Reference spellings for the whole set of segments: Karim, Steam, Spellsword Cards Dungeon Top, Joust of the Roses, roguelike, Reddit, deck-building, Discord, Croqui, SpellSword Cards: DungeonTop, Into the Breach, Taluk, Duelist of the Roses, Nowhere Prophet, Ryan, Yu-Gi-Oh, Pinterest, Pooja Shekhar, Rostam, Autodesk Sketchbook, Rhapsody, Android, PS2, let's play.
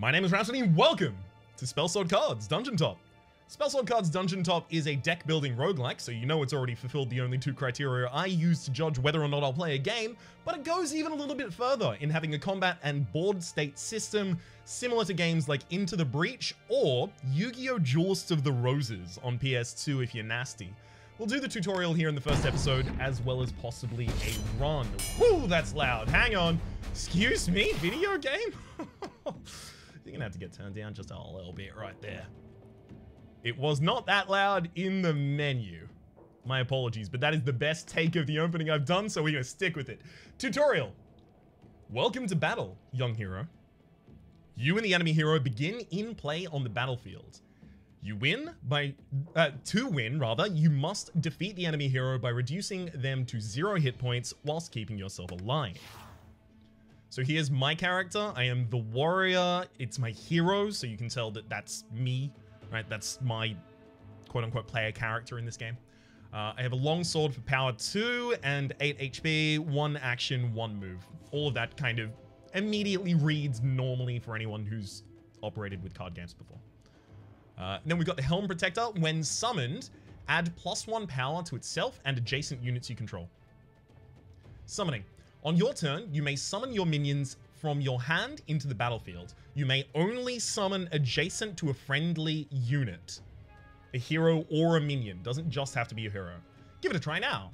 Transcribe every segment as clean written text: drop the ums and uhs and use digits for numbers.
My name is Rhapsody and welcome to Spellsword Cards Dungeon Top. Spellsword Cards Dungeon Top is a deck building roguelike, so you know it's already fulfilled the only two criteria I use to judge whether or not I'll play a game, but it goes even a little bit further in having a combat and board state system similar to games like Into the Breach or Yu-Gi-Oh! Joust of the Roses on PS2 if you're nasty. We'll do the tutorial here in the first episode, as well as possibly a run. Woo, that's loud. Hang on. Excuse me, video game? You're gonna have to get turned down just a little bit right there. It was not that loud in the menu. My apologies, but that is the best take of the opening I've done, so we're gonna stick with it. Tutorial. Welcome to battle, young hero. You and the enemy hero begin in play on the battlefield. To win, you must defeat the enemy hero by reducing them to 0 hit points whilst keeping yourself alive. So here's my character. I am the warrior. It's my hero, so you can tell that that's me. Right, that's my quote-unquote player character in this game. I have a long sword for power 2 and 8 HP, 1 action, 1 move. All of that kind of immediately reads normally for anyone who's operated with card games before. Then we've got the Helm Protector. When summoned, add +1 power to itself and adjacent units you control. Summoning. On your turn, you may summon your minions from your hand into the battlefield. You may only summon adjacent to a friendly unit. A hero or a minion. Doesn't just have to be a hero. Give it a try now.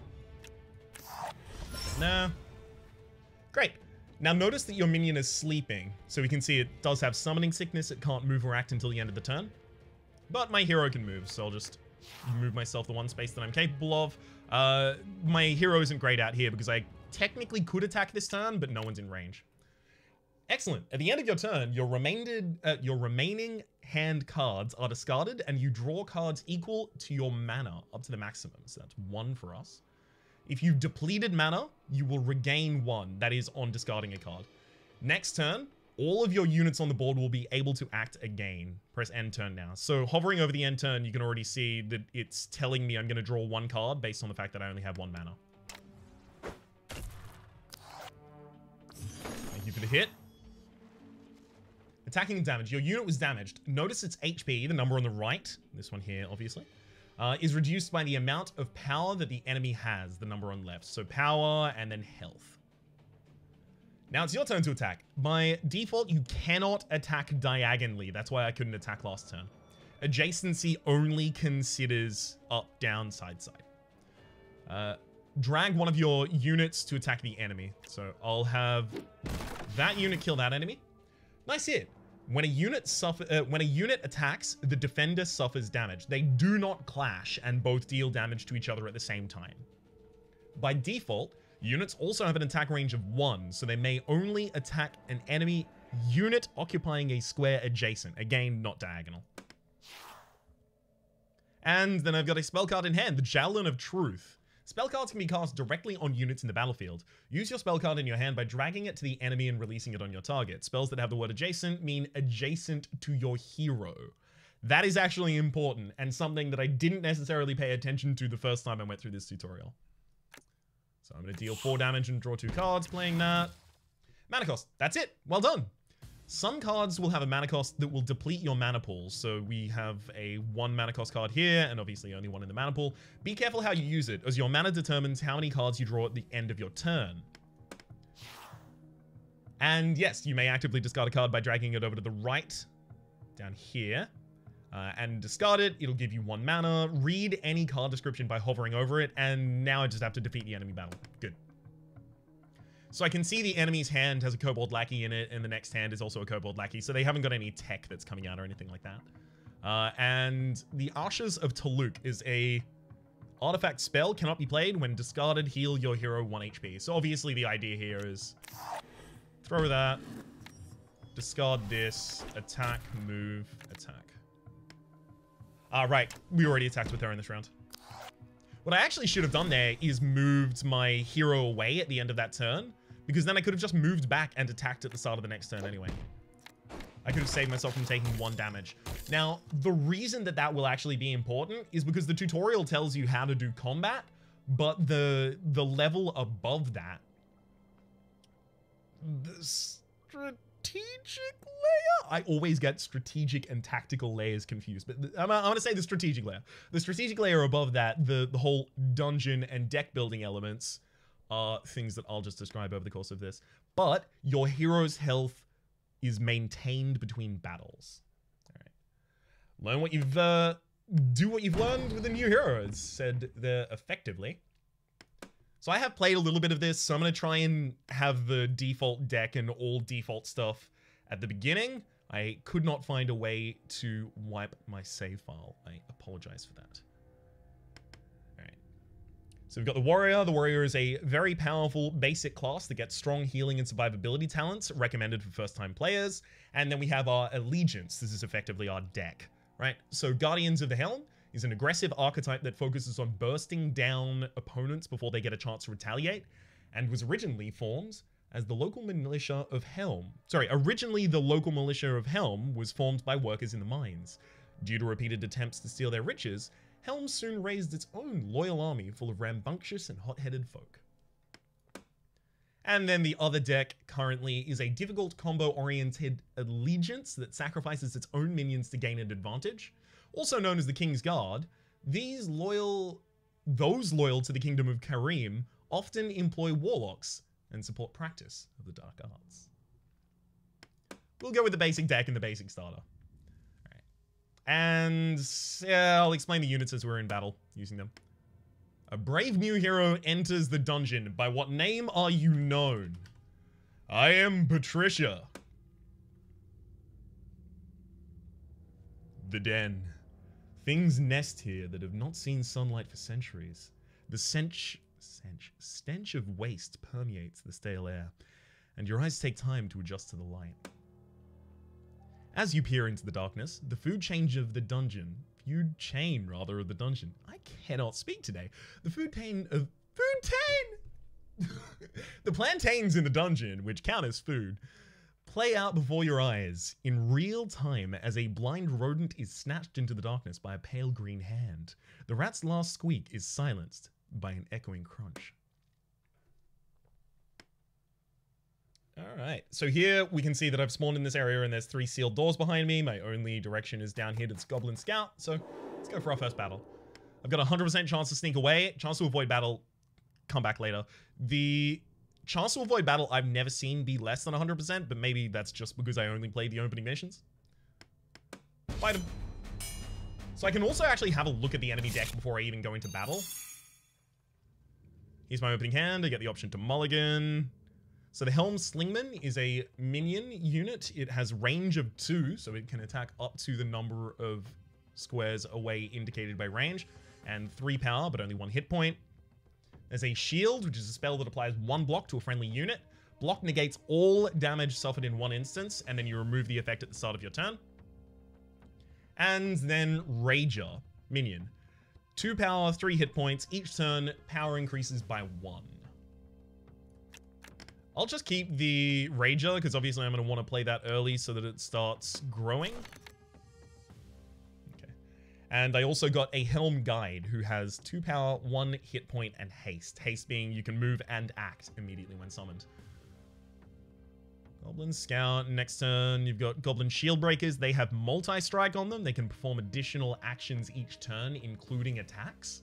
Nah. Great. Now notice that your minion is sleeping. So we can see it does have summoning sickness. It can't move or act until the end of the turn. But my hero can move, so I'll just move myself the one space that I'm capable of. My hero isn't great out here because I technically could attack this turn, but no one's in range. Excellent. At the end of your turn, your remaining hand cards are discarded and you draw cards equal to your mana up to the maximum. So that's 1 for us. If you've depleted mana, you will regain 1. That is on discarding a card. Next turn, all of your units on the board will be able to act again. Press end turn now. So hovering over the end turn, you can already see that it's telling me I'm going to draw 1 card based on the fact that I only have 1 mana. Thank you for the hit. Attacking and damage. Your unit was damaged. Notice its HP, the number on the right, this one here, obviously, is reduced by the amount of power that the enemy has, the number on left. So power and then health. Now it's your turn to attack. By default, you cannot attack diagonally. That's why I couldn't attack last turn. Adjacency only considers up, down, side, side. Drag one of your units to attack the enemy. So I'll have that unit kill that enemy. Nice hit. When a unit attacks, the defender suffers damage. They do not clash and both deal damage to each other at the same time. By default, units also have an attack range of 1, so they may only attack an enemy unit occupying a square adjacent. Again, not diagonal. And then I've got a spell card in hand, the Javelin of Truth. Spell cards can be cast directly on units in the battlefield. Use your spell card in your hand by dragging it to the enemy and releasing it on your target. Spells that have the word adjacent mean adjacent to your hero. That is actually important and something that I didn't necessarily pay attention to the first time I went through this tutorial. So I'm going to deal 4 damage and draw 2 cards playing that. Mana cost. That's it. Well done. Some cards will have a mana cost that will deplete your mana pool. So we have a 1 mana cost card here and obviously only 1 in the mana pool. Be careful how you use it, as your mana determines how many cards you draw at the end of your turn. And yes, you may actively discard a card by dragging it over to the right, down here, and discard it. It'll give you 1 mana. Read any card description by hovering over it, and now I just have to defeat the enemy battle. Good. So I can see the enemy's hand has a Kobold Lackey in it, and the next hand is also a Kobold Lackey, so they haven't got any tech that's coming out or anything like that. And the Ashes of Taluk is a artifact spell, cannot be played. When discarded, heal your hero 1 HP. So obviously the idea here is throw that, discard this, attack, move, attack. Right, we already attacked with her in this round. What I actually should have done there is moved my hero away at the end of that turn, because then I could have just moved back and attacked at the start of the next turn anyway. I could have saved myself from taking 1 damage. Now, the reason that that will actually be important is because the tutorial tells you how to do combat, but the level above that, the strategic layer? I always get strategic and tactical layers confused, but I'm going to say the strategic layer. The strategic layer above that, the whole dungeon and deck building elements are things that I'll just describe over the course of this. But your hero's health is maintained between battles. All right. Learn what you've... do what you've learned with the new heroes, said there effectively. So I have played a little bit of this, so I'm going to try and have the default deck and all default stuff at the beginning. I could not find a way to wipe my save file. I apologize for that. All right. So we've got the Warrior. The Warrior is a very powerful basic class that gets strong healing and survivability talents, recommended for first-time players. And then we have our Allegiance. This is effectively our deck. Right, so Guardians of the Helm is an aggressive archetype that focuses on bursting down opponents before they get a chance to retaliate, and was originally formed as the local militia of Helm. Sorry, originally the local militia of Helm was formed by workers in the mines. Due to repeated attempts to steal their riches, Helm soon raised its own loyal army full of rambunctious and hot-headed folk. And then the other deck currently is a difficult combo-oriented Allegiance that sacrifices its own minions to gain an advantage. Also known as the King's Guard, those loyal to the Kingdom of Karim often employ warlocks and support practice of the dark arts. We'll go with the basic deck and the basic starter. All right. And yeah, I'll explain the units as we're in battle using them. A brave new hero enters the dungeon. By what name are you known? I am Patricia. The Den. Things nest here that have not seen sunlight for centuries. The stench of waste permeates the stale air, and your eyes take time to adjust to the light. As you peer into the darkness, the food chain of the dungeon. I cannot speak today. The the plantains in the dungeon, which count as food, play out before your eyes in real time as a blind rodent is snatched into the darkness by a pale green hand. The rat's last squeak is silenced by an echoing crunch. All right, so here we can see that I've spawned in this area and there's 3 sealed doors behind me. My only direction is down here to this Goblin Scout. So let's go for our first battle. I've got 100% chance to sneak away, chance to avoid battle, come back later. The chance to avoid battle I've never seen be less than 100%, but maybe that's just because I only played the opening missions. Fight him. So I can also actually have a look at the enemy deck before I even go into battle. Here's my opening hand. I get the option to mulligan. So the Helm Slingman is a minion unit. It has range of 2, so it can attack up to the number of squares away indicated by range, and 3 power, but only 1 hit point. There's a Shield, which is a spell that applies 1 block to a friendly unit. Block negates all damage suffered in 1 instance, and then you remove the effect at the start of your turn. And then Rager, minion. 2 power, 3 hit points. Each turn, power increases by 1. I'll just keep the Rager, because obviously I'm going to want to play that early so that it starts growing. Okay. And I also got a Helm Guide, who has 2 power, 1 hit point, and haste. Haste being you can move and act immediately when summoned. Goblin Scout, next turn you've got Goblin Shield Breakers. They have multi-strike on them. They can perform additional actions each turn, including attacks.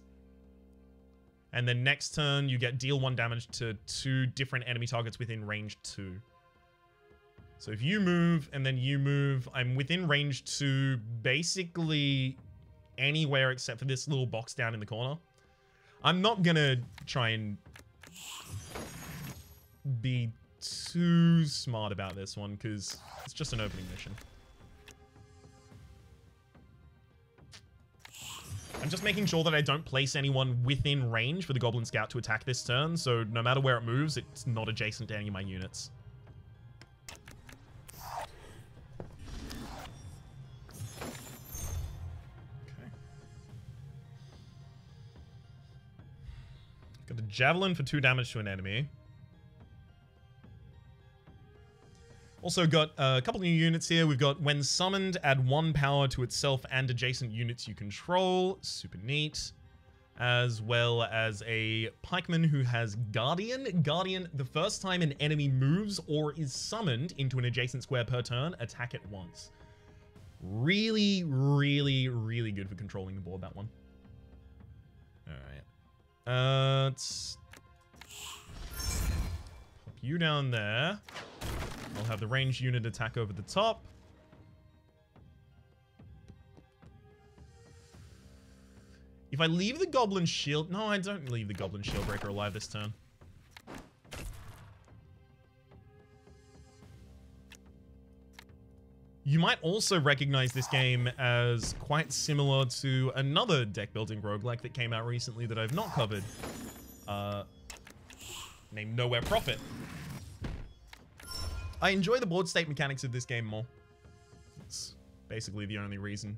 And then next turn, you get deal 1 damage to 2 different enemy targets within range 2. So if you move and then you move, I'm within range 2 basically anywhere except for this little box down in the corner. I'm not going to try and be too smart about this one because it's just an opening mission. I'm just making sure that I don't place anyone within range for the Goblin Scout to attack this turn, so no matter where it moves, it's not adjacent to any of my units. Okay. Got a Javelin for 2 damage to an enemy. Also got a couple new units here. We've got, when summoned, add 1 power to itself and adjacent units you control. Super neat. as well as a pikeman who has Guardian. Guardian, the first time an enemy moves or is summoned into an adjacent square per turn, attack it once. Really, really, really good for controlling the board, that one. All right. Let's pop you down there. I'll have the ranged unit attack over the top. If I leave the Goblin Shield... No, I don't leave the Goblin Shieldbreaker alive this turn. You might also recognize this game as quite similar to another deck-building roguelike that came out recently that I've not covered. Named Nowhere Prophet. I enjoy the board state mechanics of this game more. It's basically the only reason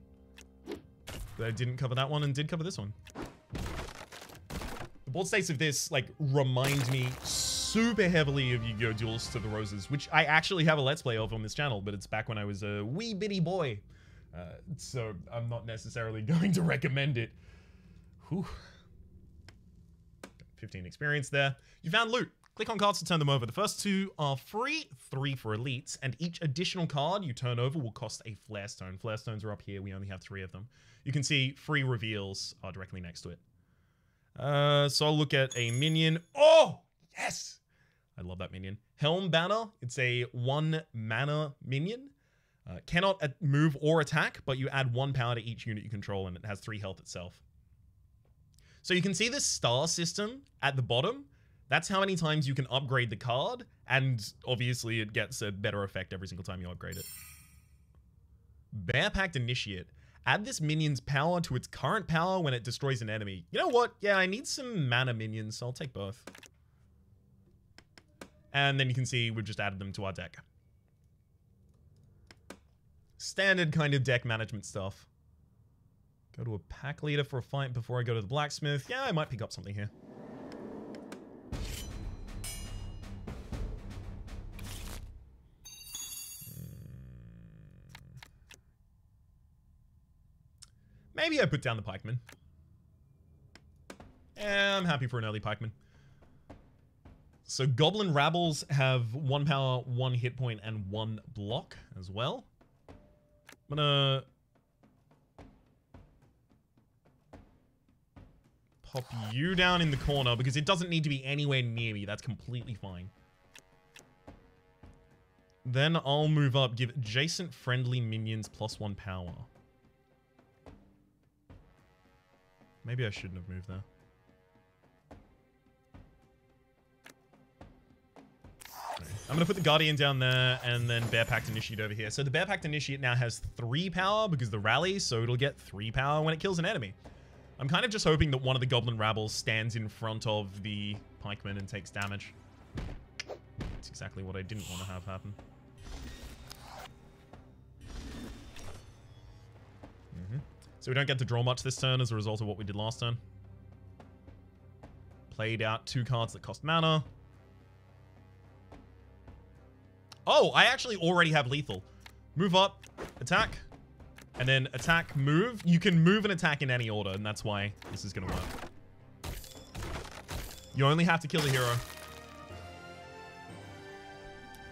that I didn't cover that one and did cover this one. The board states of this, like, remind me super heavily of Yu-Gi-Oh! Duelist of the Roses, which I actually have a Let's Play of on this channel, but it's back when I was a wee bitty boy. So I'm not necessarily going to recommend it. Whew. 15 experience there. You found loot. Click on cards to turn them over. The first two are free, 3 for elites, and each additional card you turn over will cost a flare stone. Flare stones are up here. We only have 3 of them. You can see free reveals are directly next to it. So I'll look at a minion. Oh, yes! I love that minion. Helm Banner. It's a 1 mana minion. Cannot move or attack, but you add 1 power to each unit you control, and it has 3 health itself. So you can see this star system at the bottom. That's how many times you can upgrade the card, and obviously it gets a better effect every single time you upgrade it. Bear Pact Initiate. Add this minion's power to its current power when it destroys an enemy. You know what? Yeah, I need some mana minions, so I'll take both. And then you can see we've just added them to our deck. Standard kind of deck management stuff. Go to a pack leader for a fight before I go to the blacksmith. Yeah, I might pick up something here. Maybe I put down the pikeman. Yeah, I'm happy for an early pikeman. So Goblin Rabbles have 1 power, 1 hit point, and 1 block as well. I'm gonna pop you down in the corner because it doesn't need to be anywhere near me. That's completely fine. Then I'll move up, give adjacent friendly minions +1 power. Maybe I shouldn't have moved there. I'm gonna put the Guardian down there and then Bear Pact Initiate over here. So the Bear Pact Initiate now has 3 power because the rally, so it'll get 3 power when it kills an enemy. I'm kind of just hoping that one of the Goblin Rabbles stands in front of the pikeman and takes damage. That's exactly what I didn't want to have happen. So we don't get to draw much this turn as a result of what we did last turn. Played out 2 cards that cost mana. Oh, I actually already have lethal. Move up, attack, and then attack, move. You can move and attack in any order, and that's why this is going to work. You only have to kill the hero.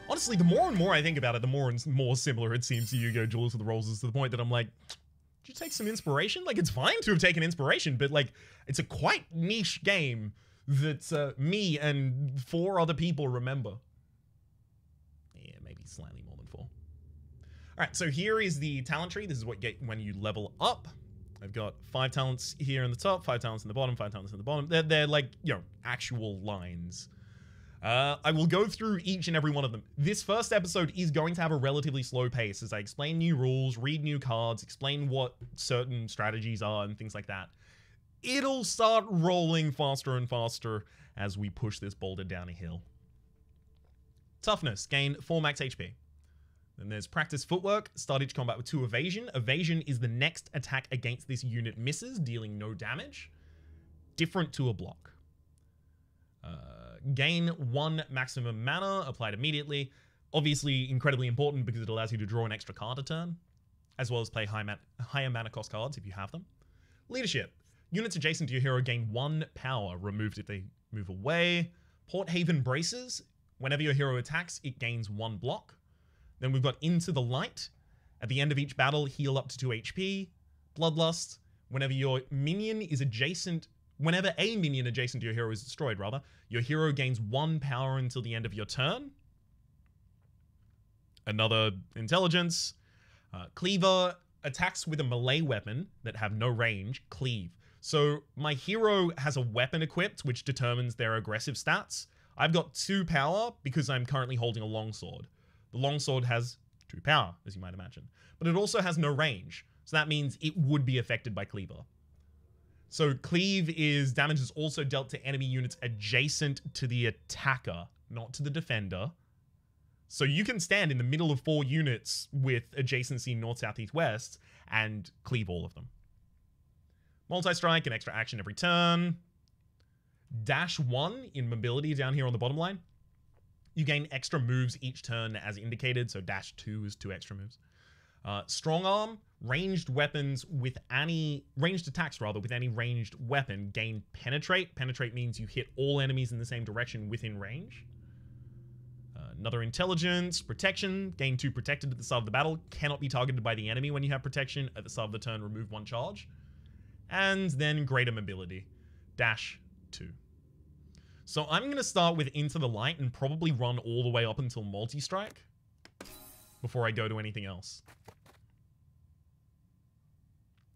Honestly, the more and more I think about it, the more and more similar it seems to Yu-Gi-Oh! Duelist of the Roses, to the point that I'm like... Did you take some inspiration? Like, it's fine to have taken inspiration, but, like, it's a quite niche game that me and 4 other people remember. Yeah, maybe slightly more than 4. All right, so here is the talent tree. This is what you get when you level up. I've got 5 talents here in the top, 5 talents in the bottom, 5 talents in the bottom. They're like, you know, actual lines. I will go through each and every one of them. This first episode is going to have a relatively slow pace as I explain new rules, read new cards, explain what certain strategies are and things like that. It'll start rolling faster and faster as we push this boulder down a hill. Toughness, gain 4 max HP. Then there's practice footwork, start each combat with 2 evasion. Evasion is the next attack against this unit misses, dealing no damage. Different to a block. Gain 1 maximum mana, applied immediately. Obviously incredibly important because it allows you to draw an extra card a turn, as well as play higher mana cost cards if you have them. Leadership. Units adjacent to your hero gain 1 power, removed if they move away. Port Haven Braces. Whenever your hero attacks, it gains 1 block. Then we've got Into the Light. At the end of each battle, heal up to 2 HP. Bloodlust. Whenever a minion adjacent to your hero is destroyed, your hero gains 1 power until the end of your turn. Another intelligence. Cleaver. Attacks with a melee weapon that have no range, cleave. So my hero has a weapon equipped, which determines their aggressive stats. I've got 2 power because I'm currently holding a longsword. The longsword has 2 power, as you might imagine, but it also has no range. So that means it would be affected by Cleaver. So cleave is damage that's also dealt to enemy units adjacent to the attacker, not to the defender. So you can stand in the middle of 4 units with adjacency north, south, east, west and cleave all of them. Multi-strike, an extra action every turn. -1 in mobility down here on the bottom line. You gain extra moves each turn as indicated. So -2 is 2 extra moves. Strong arm, ranged attacks rather with any ranged weapon gain penetrate. Penetrate means you hit all enemies in the same direction within range. Another intelligence, protection, gain 2 protected at the start of the battle, cannot be targeted by the enemy when you have protection. At the start of the turn, remove 1 charge. And then greater mobility, -2. So I'm going to start with Into the Light and probably run all the way up until multi-strike before I go to anything else.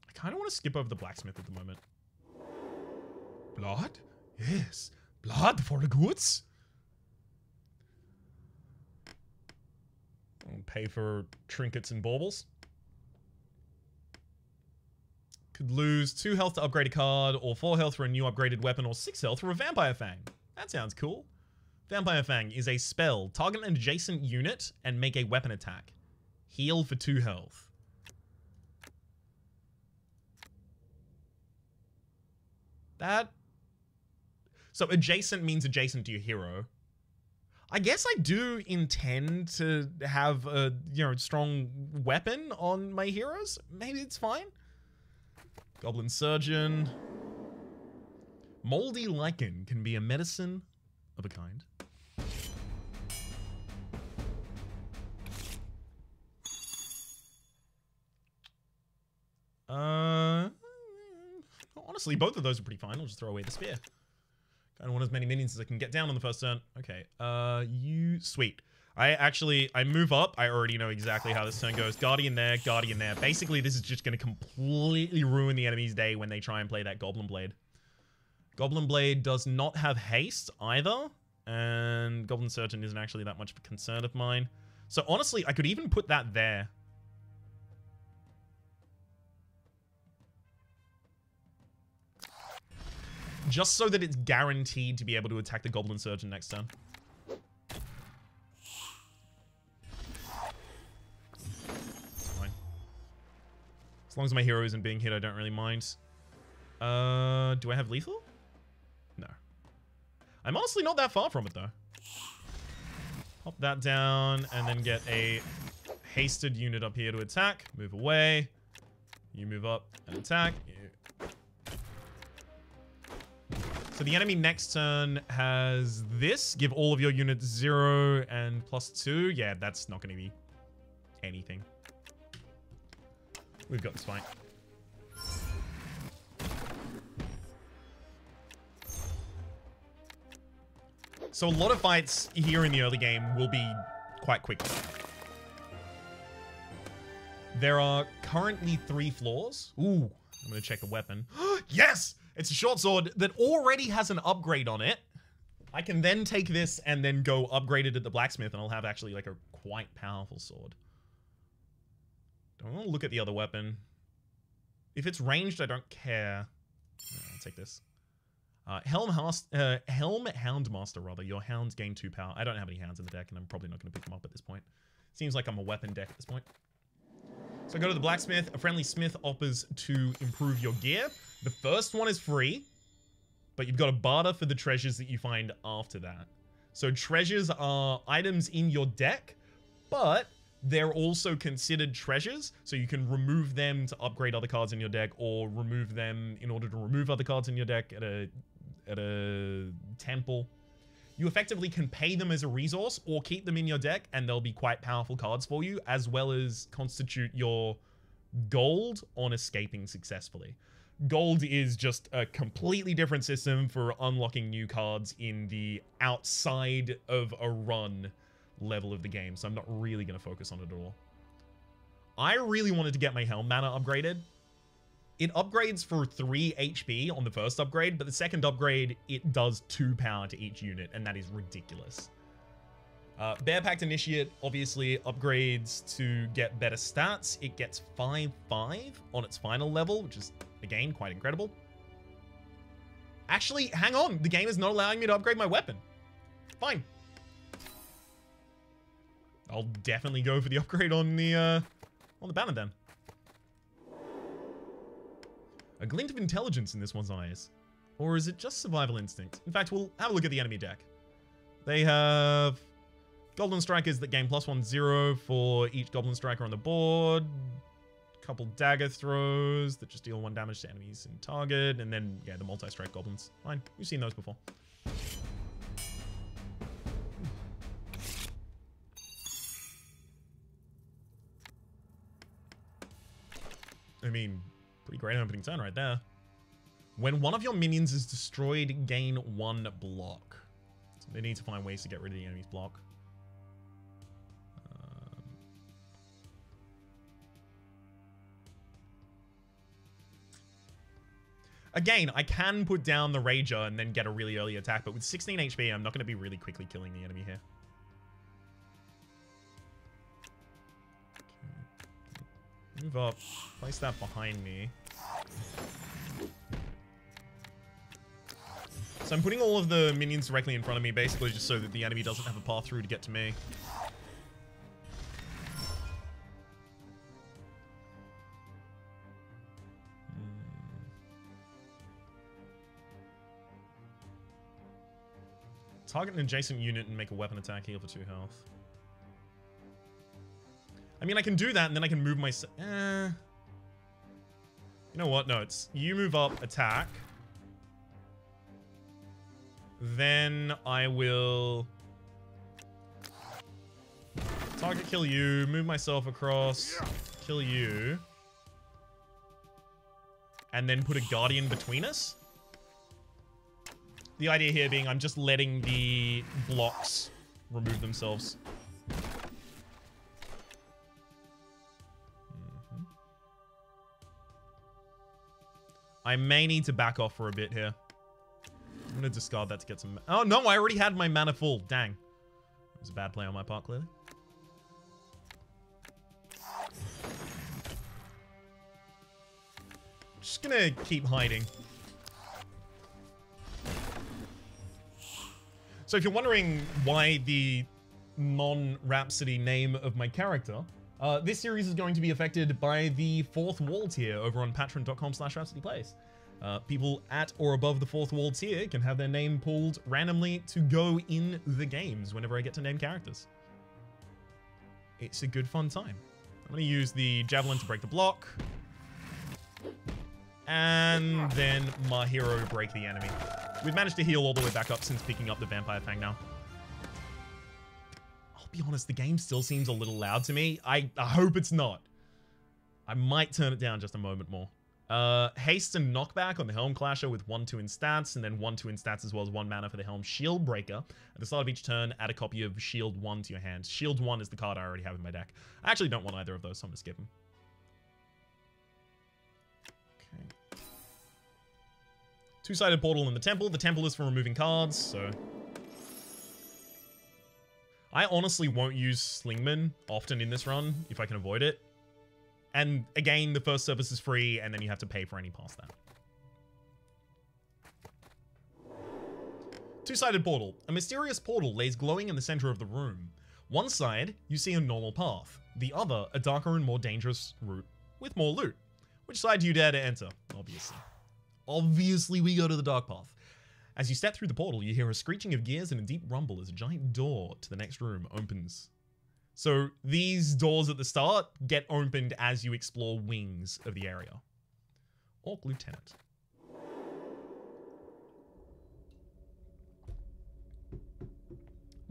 I kind of want to skip over the blacksmith at the moment. Blood? Yes, blood for the goods. I'll pay for trinkets and baubles. Could lose 2 health to upgrade a card, or 4 health for a new upgraded weapon, or 6 health for a Vampire Fang. That sounds cool. Vampire Fang is a spell. Target an adjacent unit and make a weapon attack. Heal for 2 health. So adjacent means adjacent to your hero. I guess I do intend to have a, strong weapon on my heroes. Maybe it's fine. Goblin Surgeon. Moldy Lichen can be a medicine of a kind. Honestly, both of those are pretty fine. I'll just throw away the spear. I don't want as many minions as I can get down on the first turn. Okay, sweet. I move up. I already know exactly how this turn goes. Guardian there, Guardian there. Basically, this is just going to completely ruin the enemy's day when they try and play that Goblin Blade. Goblin Blade does not have haste either. And Goblin Surgeon isn't actually that much of a concern of mine. So honestly, I could even put that there. Just so that it's guaranteed to be able to attack the Goblin Surgeon next turn. It's fine. As long as my hero isn't being hit, I don't really mind. Do I have lethal? No. I'm honestly not that far from it, though. Pop that down and then get a hasted unit up here to attack. Move away. You move up and attack. So the enemy next turn has this. Give all of your units 0 and +2. Yeah, that's not going to be anything. We've got this fight. So a lot of fights here in the early game will be quite quick. There are currently 3 floors. Ooh, I'm going to check the weapon. Yes! It's a short sword that already has an upgrade on it. I can then take this and then go upgrade it at the blacksmith and I'll have actually like a quite powerful sword. Don't want to look at the other weapon. If it's ranged, I don't care. I'll take this. Helm Houndmaster rather. Your hounds gain 2 power. I don't have any hounds in the deck and I'm probably not going to pick them up at this point. Seems like I'm a weapon deck at this point. So go to the blacksmith. A friendly smith offers to improve your gear. The first one is free, but you've got to barter for the treasures that you find after that. So treasures are items in your deck, but They're also considered treasures, so you can remove them to upgrade other cards in your deck, or remove them in order to remove other cards in your deck at a temple. You effectively can pay them as a resource or keep them in your deck, and they'll be quite powerful cards for you, as well as constitute your gold on escaping successfully. Gold is just a completely different system for unlocking new cards in the outside of a run level of the game, so I'm not really going to focus on it at all. I really wanted to get my Helm Mana upgraded. It upgrades for 3 HP on the first upgrade, but the second upgrade, it does 2 power to each unit, and that is ridiculous. Bear Pact Initiate obviously upgrades to get better stats. It gets 5/5 on its final level, which is, again, quite incredible. Actually, hang on. The game is not allowing me to upgrade my weapon. Fine. I'll definitely go for the upgrade on the banner then. A glint of intelligence in this one's eyes. Or is it just survival instinct? In fact, we'll have a look at the enemy deck. They have Goblin Strikers that gain +1/0 for each Goblin Striker on the board. A couple Dagger Throws that just deal 1 damage to enemies in target. And then, yeah, the multi-strike Goblins. Fine, we've seen those before. I mean, pretty great opening turn right there. When one of your minions is destroyed, gain 1 block. So they need to find ways to get rid of the enemy's block. Again, I can put down the Rager and then get a really early attack, but with 16 HP, I'm not going to be really quickly killing the enemy here. Move up. Place that behind me. So I'm putting all of the minions directly in front of me, basically just so that the enemy doesn't have a path through to get to me. Target an adjacent unit and make a weapon attack, heal for 2 health. I mean, I can do that, and then I can move myself. You know what? No, it's you move up, attack. Then I will target kill you, move myself across, kill you. And then put a guardian between us. The idea here being I'm just letting the blocks remove themselves. I may need to back off for a bit here. I'm going to discard that to get some... Oh, no, I already had my mana full. Dang. It was a bad play on my part, clearly. I'm just going to keep hiding. So if you're wondering why the non-Rhapsody name of my character... this series is going to be affected by the fourth wall tier over on patreon.com/rhapsodyplays. People at or above the fourth wall tier can have their name pulled randomly to go in the games whenever I get to name characters. It's a good fun time. I'm going to use the javelin to break the block. And then my hero break the enemy. We've managed to heal all the way back up since picking up the Vampire Fang now. Be honest, the game still seems a little loud to me. I hope it's not. I might turn it down just a moment more. Haste and knockback on the Helm Clasher with 1/2 in stats, and then 1/2 in stats as well as 1 mana for the Helm Shield Breaker. At the start of each turn, add a copy of Shield 1 to your hand. Shield 1 is the card I already have in my deck. I actually don't want either of those, so I'm gonna skip them. Okay. Two-sided portal in the temple. The temple is for removing cards, so... I honestly won't use Slingman often in this run, if I can avoid it. And again, the first service is free, and then you have to pay for any past that. Two-sided portal. A mysterious portal lays glowing in the center of the room. One side, you see a normal path. The other, a darker and more dangerous route with more loot. Which side do you dare to enter? Obviously. Obviously, we go to the dark path. As you step through the portal, you hear a screeching of gears and a deep rumble as a giant door to the next room opens. So these doors at the start get opened as you explore wings of the area. Orc Lieutenant.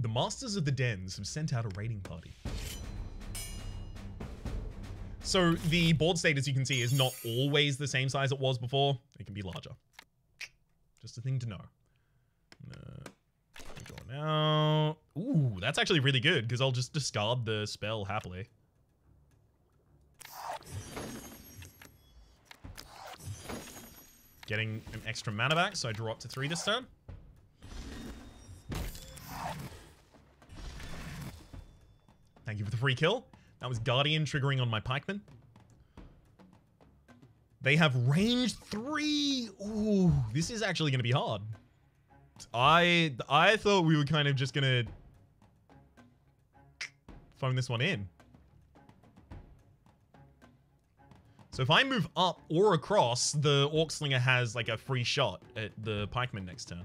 The Masters of the Dens have sent out a raiding party. So the board state, as you can see, is not always the same size it was before. It can be larger. Just a thing to know. Now, ooh, that's actually really good because I'll just discard the spell happily. Getting an extra mana back, so I draw up to 3 this turn. Thank you for the free kill. That was Guardian triggering on my Pikeman. They have range 3. Ooh, this is actually going to be hard. I thought we were kind of just gonna phone this one in. So if I move up or across, the Orc Slinger has like a free shot at the Pikeman next turn.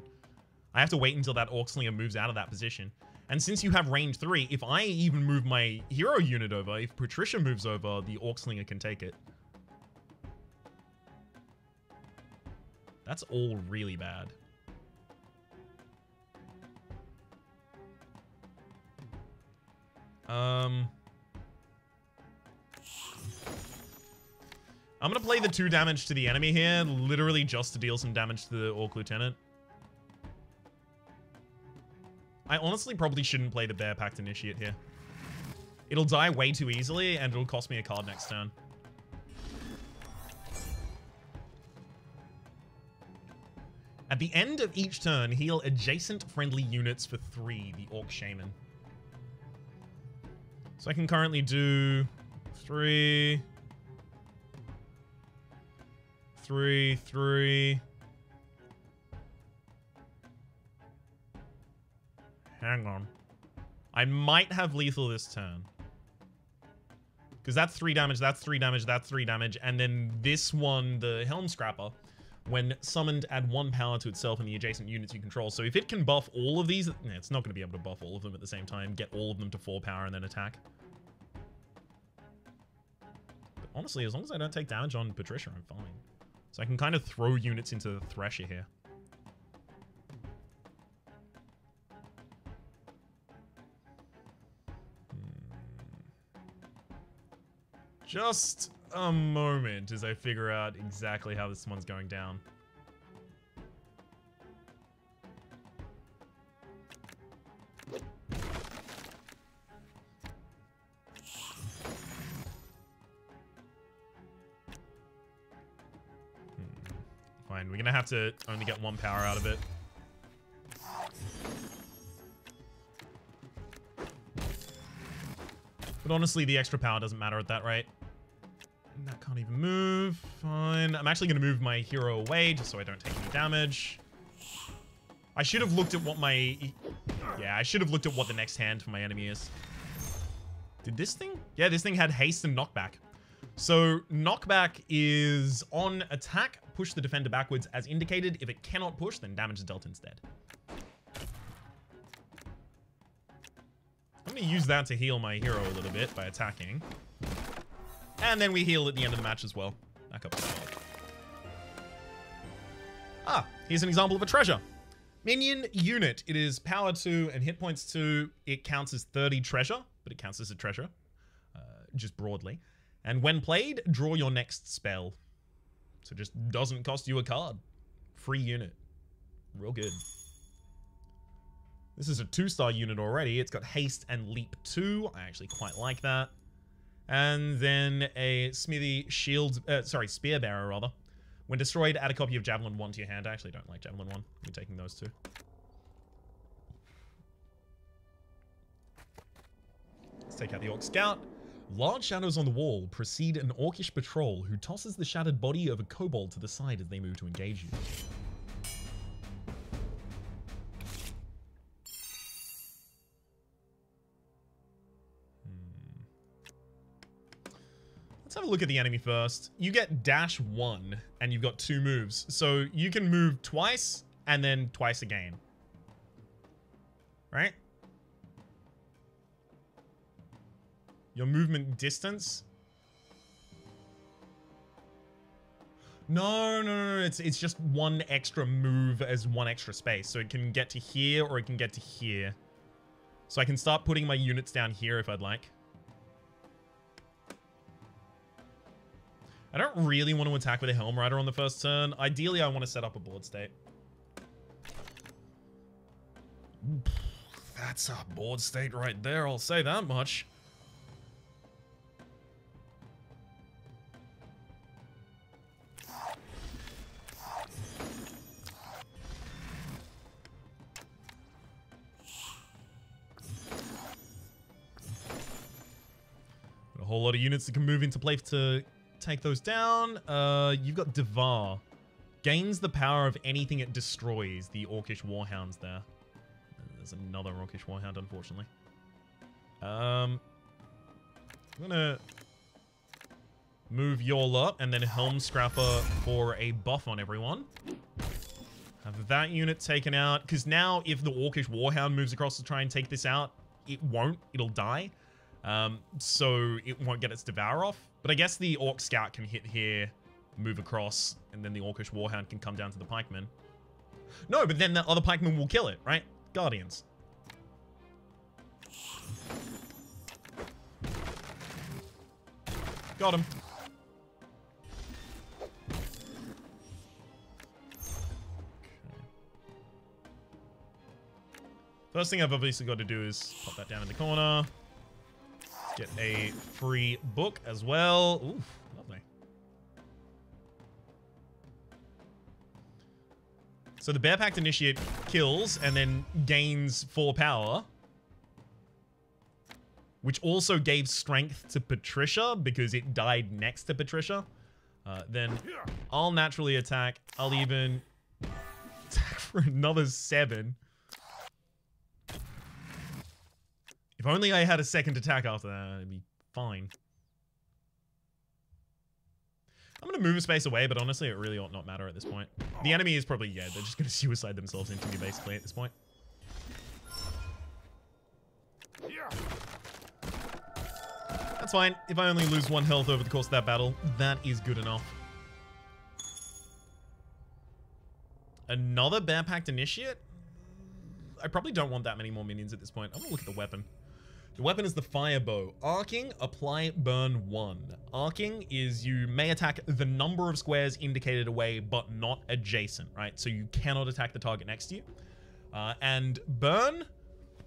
I have to wait until that Orc Slinger moves out of that position. And since you have range 3, if I even move my hero unit over, if Patricia moves over, the Orc Slinger can take it. That's all really bad. I'm gonna play the 2 damage to the enemy here, literally just to deal some damage to the Orc Lieutenant. I honestly probably shouldn't play the Bear Pact Initiate here. It'll die way too easily, and it'll cost me a card next turn. At the end of each turn, heal adjacent friendly units for 3, the Orc Shaman. So I can currently do 3, 3, 3. Hang on. I might have lethal this turn. Because that's 3 damage, that's 3 damage, that's 3 damage. And then this one, the Helm Scrapper, when summoned, add 1 power to itself and the adjacent units you control. So if it can buff all of these, it's not going to be able to buff all of them at the same time, get all of them to 4 power and then attack. But honestly, as long as I don't take damage on Patricia, I'm fine. So I can kind of throw units into the Thresher here. Just a moment as I figure out exactly how this one's going down. Fine, we're gonna have to only get 1 power out of it. But honestly, the extra power doesn't matter at that rate. That can't even move. Fine. I'm actually going to move my hero away just so I don't take any damage. I should have looked at what my... Yeah, I should have looked at what the next hand for my enemy is. Did this thing? Yeah, this thing had haste and knockback. So knockback is on attack, push the defender backwards as indicated. If it cannot push, then damage is dealt instead. I'm going to use that to heal my hero a little bit by attacking. And then we heal at the end of the match as well. Back up. Ah, here's an example of a treasure. Minion unit. It is power 2 and hit points 2. It counts as 30 treasure, but it counts as a treasure, just broadly. And when played, draw your next spell. So it just doesn't cost you a card. Free unit. Real good. This is a 2-star unit already. It's got haste and leap 2. I actually quite like that. And then a smithy shield, sorry, spear bearer rather. When destroyed, add a copy of Javelin 1 to your hand. I actually don't like Javelin 1. We're taking those 2. Let's take out the Orc Scout. Large shadows on the wall precede an orcish patrol who tosses the shattered body of a kobold to the side as they move to engage you. Let's have a look at the enemy first. You get dash 1 and you've got 2 moves. So you can move twice and then twice again. Right? Your movement distance? No, no, no, no. It's just one extra move as one extra space. So it can get to here or it can get to here. So I can start putting my units down here if I'd like. I don't really want to attack with a Helm Rider on the first turn. Ideally, I want to set up a board state. That's a board state right there. I'll say that much. A whole lot of units that can move into play to take those down. You've got Devar. Gains the power of anything it destroys. The Orcish Warhounds there. There's another Orcish Warhound, unfortunately. I'm gonna move your lot and then Helm Scrapper for a buff on everyone. Have that unit taken out. Because now if the Orcish Warhound moves across to try and take this out, it won't. It'll die. So it won't get its devour off. But I guess the Orc Scout can hit here, move across, and then the Orcish Warhound can come down to the Pikeman. No, but then the other Pikeman will kill it, right? Guardians. Got him. Okay. First thing I've obviously got to do is pop that down in the corner. Get a free book as well. Ooh, lovely. So the Bear Pact Initiate kills and then gains 4 power. Which also gave strength to Patricia because it died next to Patricia. Then I'll naturally attack. I'll even attack for another 7. If only I had a second attack after that, it'd be fine. I'm going to move a space away, but honestly, it really ought not matter at this point. The enemy is probably, yeah, they're just going to suicide themselves into me, basically, at this point. That's fine. If I only lose 1 health over the course of that battle, that is good enough. Another Bear Pact Initiate? I probably don't want that many more minions at this point. I'm going to look at the weapon. The weapon is the Fire Bow. Arcing, apply, burn 1. Arcing is you may attack the number of squares indicated away, but not adjacent, right? So you cannot attack the target next to you. And burn,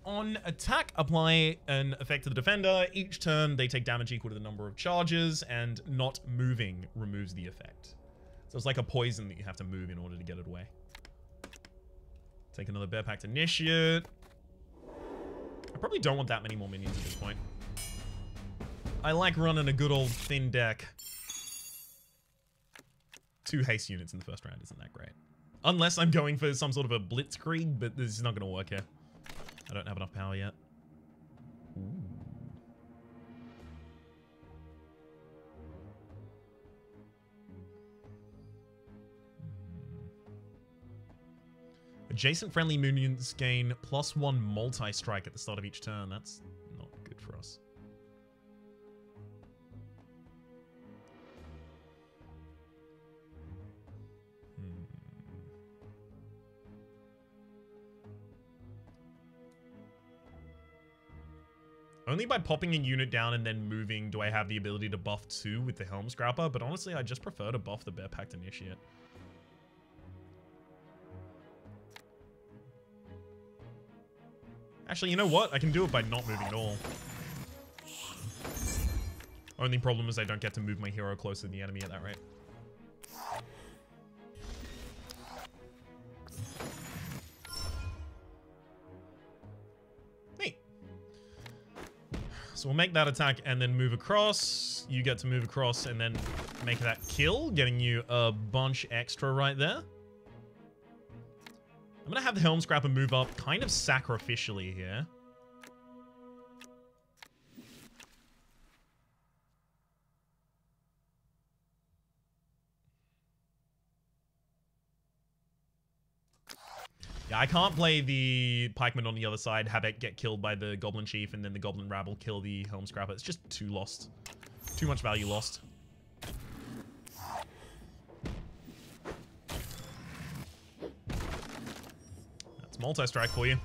on attack, apply an effect to the defender. Each turn, they take damage equal to the number of charges, and not moving removes the effect. So it's like a poison that you have to move in order to get it away. Take another Bear Pact Initiate. I probably don't want that many more minions at this point. I like running a good old thin deck. 2 haste units in the first round isn't that great. Unless I'm going for some sort of a Blitzkrieg, but this is not going to work here. I don't have enough power yet. Ooh. Adjacent friendly minions gain +1 multi-strike at the start of each turn. That's not good for us. Only by popping a unit down and then moving do I have the ability to buff 2 with the Helm Scrapper, but honestly, I just prefer to buff the Bear Pact Initiate. Actually, you know what? I can do it by not moving at all. Only problem is I don't get to move my hero closer to the enemy at that rate. Neat. So we'll make that attack and then move across. You get to move across and then make that kill, getting you a bunch extra right there. I'm going to have the Helm Scrapper move up kind of sacrificially here. Yeah, I can't play the pikeman on the other side, have it get killed by the goblin chief, and then the goblin rabble kill the helm scrapper. It's just too lost. Too much value lost. That's multi-strike for you.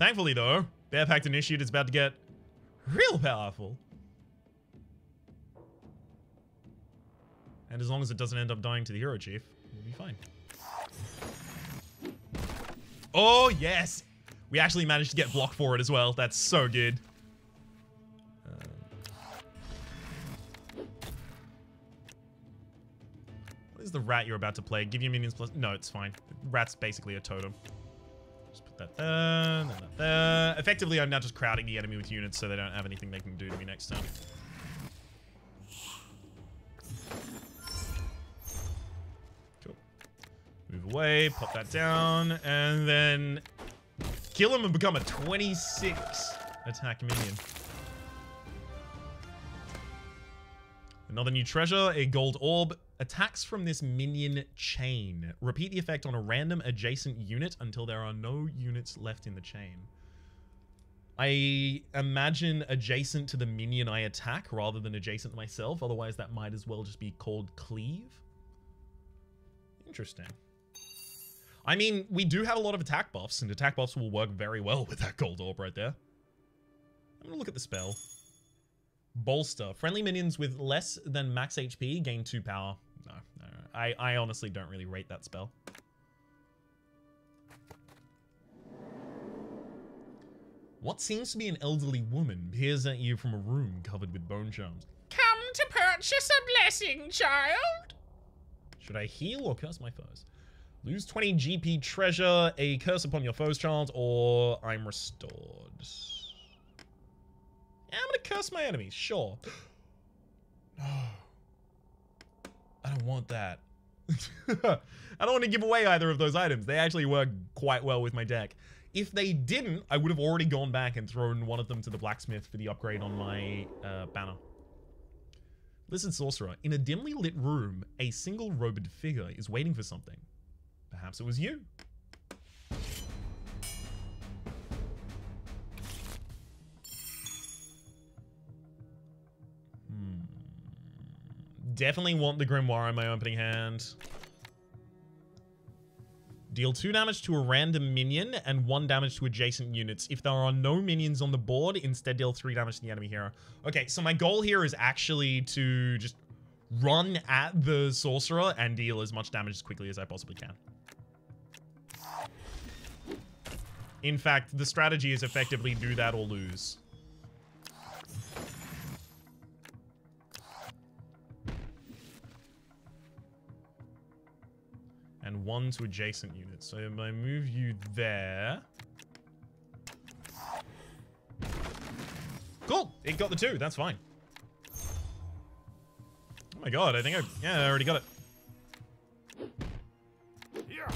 Thankfully, though, Bear Pact Initiate is about to get real powerful. And as long as it doesn't end up dying to the Hero Chief, we'll be fine. Oh, yes! We actually managed to get block for it as well. That's so good. What is the rat you're about to play? Give you minions plus... No, it's fine. Rat's basically a totem. Just put that there, then that there. Effectively, I'm now just crowding the enemy with units so they don't have anything they can do to me next turn. Move away, pop that down, and then kill him and become a 26 attack minion. Another new treasure, a gold orb. Attacks from this minion chain. Repeat the effect on a random adjacent unit until there are no units left in the chain. I imagine adjacent to the minion I attack rather than adjacent to myself. Otherwise, that might as well just be called cleave. Interesting. I mean, we do have a lot of attack buffs, and attack buffs will work very well with that gold orb right there. I'm going to look at the spell. Bolster. Friendly minions with less than max HP gain 2 power. No. I honestly don't really rate that spell. What seems to be an elderly woman peers at you from a room covered with bone charms. Come to purchase a blessing, child. Should I heal or curse my foes? Lose 20 GP treasure, a curse upon your foes, child, or I'm restored. Yeah, I'm gonna curse my enemies, sure. No. I don't want that. I don't want to give away either of those items. They actually work quite well with my deck. If they didn't, I would have already gone back and thrown one of them to the blacksmith for the upgrade on my banner. Lizard Sorcerer. In a dimly lit room, a single robed figure is waiting for something. Perhaps it was you. Definitely want the Grimoire in my opening hand. Deal 2 damage to a random minion and 1 damage to adjacent units. If there are no minions on the board, instead deal 3 damage to the enemy hero. Okay, so my goal here is actually to just run at the sorcerer and deal as much damage as quickly as I possibly can. In fact, the strategy is effectively do that or lose. And 1 to adjacent units. So if I move you there... Cool! It got the 2. That's fine. Oh my god, I think I already got it. Yeah.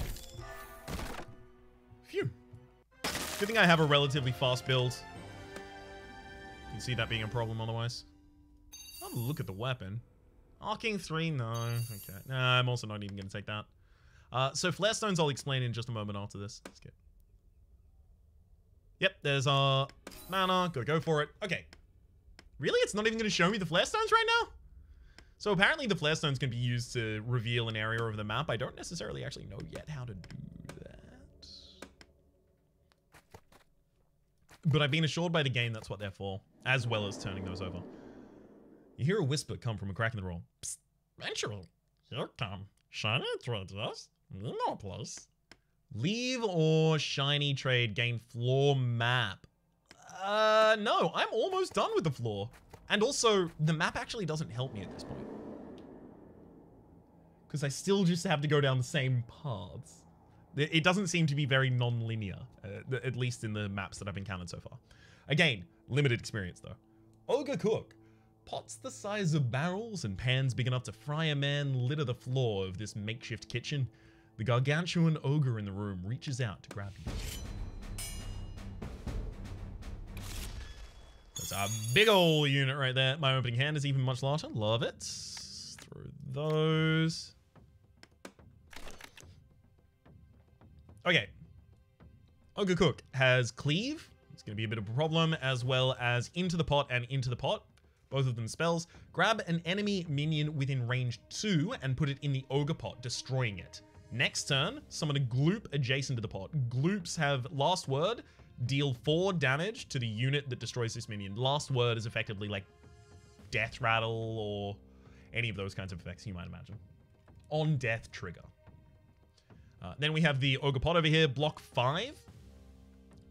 Phew. Good thing I have a relatively fast build. You can see that being a problem otherwise. I'll look at the weapon. Arcing 3? No. Okay. Nah, I'm also not even going to take that. So flare stones I'll explain in just a moment after this. Let's get. Yep, there's our mana. Go for it. Okay. Really? It's not even going to show me the flare stones right now? So apparently the flare stones can be used to reveal an area of the map. I don't necessarily actually know yet how to do that. But I've been assured by the game that's what they're for, as well as turning those over. You hear a whisper come from a crack in the wall. Psst, Ventural, here come. Shiny trade us. No plus. Leave or shiny trade gain floor map. No, I'm almost done with the floor. And also, the map actually doesn't help me at this point. Because I still just have to go down the same paths. It doesn't seem to be very non-linear, at least in the maps that I've encountered so far. Again, limited experience though. Ogre Cook. Pots the size of barrels and pans big enough to fry a man litter the floor of this makeshift kitchen. The gargantuan ogre in the room reaches out to grab you. That's a big ol' unit right there. My opening hand is even much larger. Love it. Throw those. Okay. Overcooked has Cleave. It's going to be a bit of a problem, as well as Into the Pot and Into the Pot. Both of them spells. Grab an enemy minion within range 2 and put it in the Ogre Pot, destroying it. Next turn, summon a Gloop adjacent to the pot. Gloops have Last Word, deal 4 damage to the unit that destroys this minion. Last Word is effectively like Death Rattle or any of those kinds of effects you might imagine. On death trigger. Then we have the Ogre Pot over here, block 5.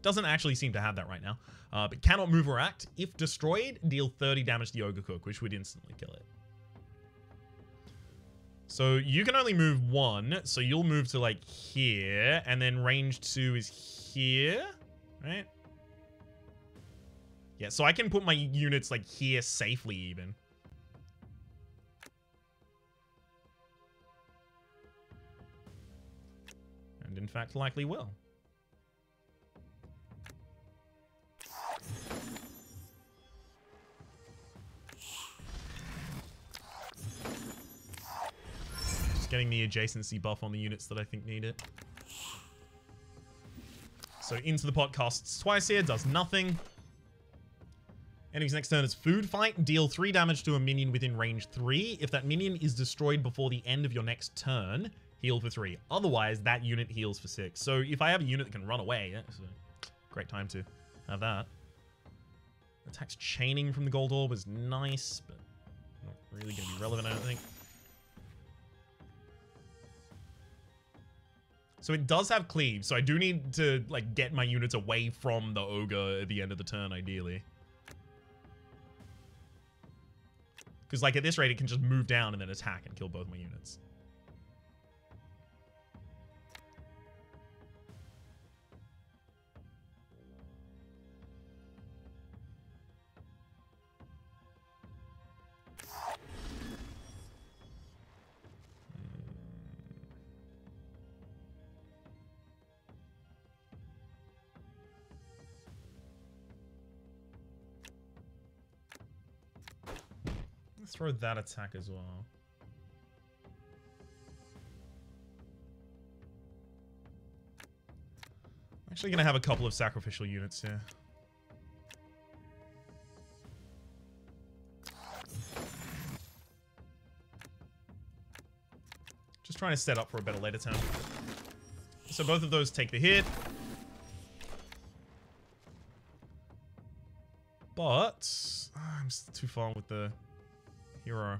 Doesn't actually seem to have that right now, but cannot move or act. If destroyed, deal 30 damage to the Ogre Cook, which would instantly kill it. So you can only move 1, so you'll move to like here, and then range 2 is here, right? Yeah, so I can put my units like here safely even. And in fact, likely will. Getting the adjacency buff on the units that I think need it. So Into the Pot casts twice here, does nothing. Enemy's next turn is Food Fight. Deal 3 damage to a minion within range 3. If that minion is destroyed before the end of your next turn, heal for 3. Otherwise, that unit heals for 6. So if I have a unit that can run away, that's a great time to have that. Attacks chaining from the gold orb was nice, but not really going to be relevant, I don't think. So it does have Cleave, so I do need to, like, get my units away from the Ogre at the end of the turn, ideally. Because, like, at this rate, it can just move down and then attack and kill both my units. Throw that attack as well. I'm actually going to have a couple of sacrificial units here. Just trying to set up for a better later turn. So both of those take the hit. But I'm too far with the hero.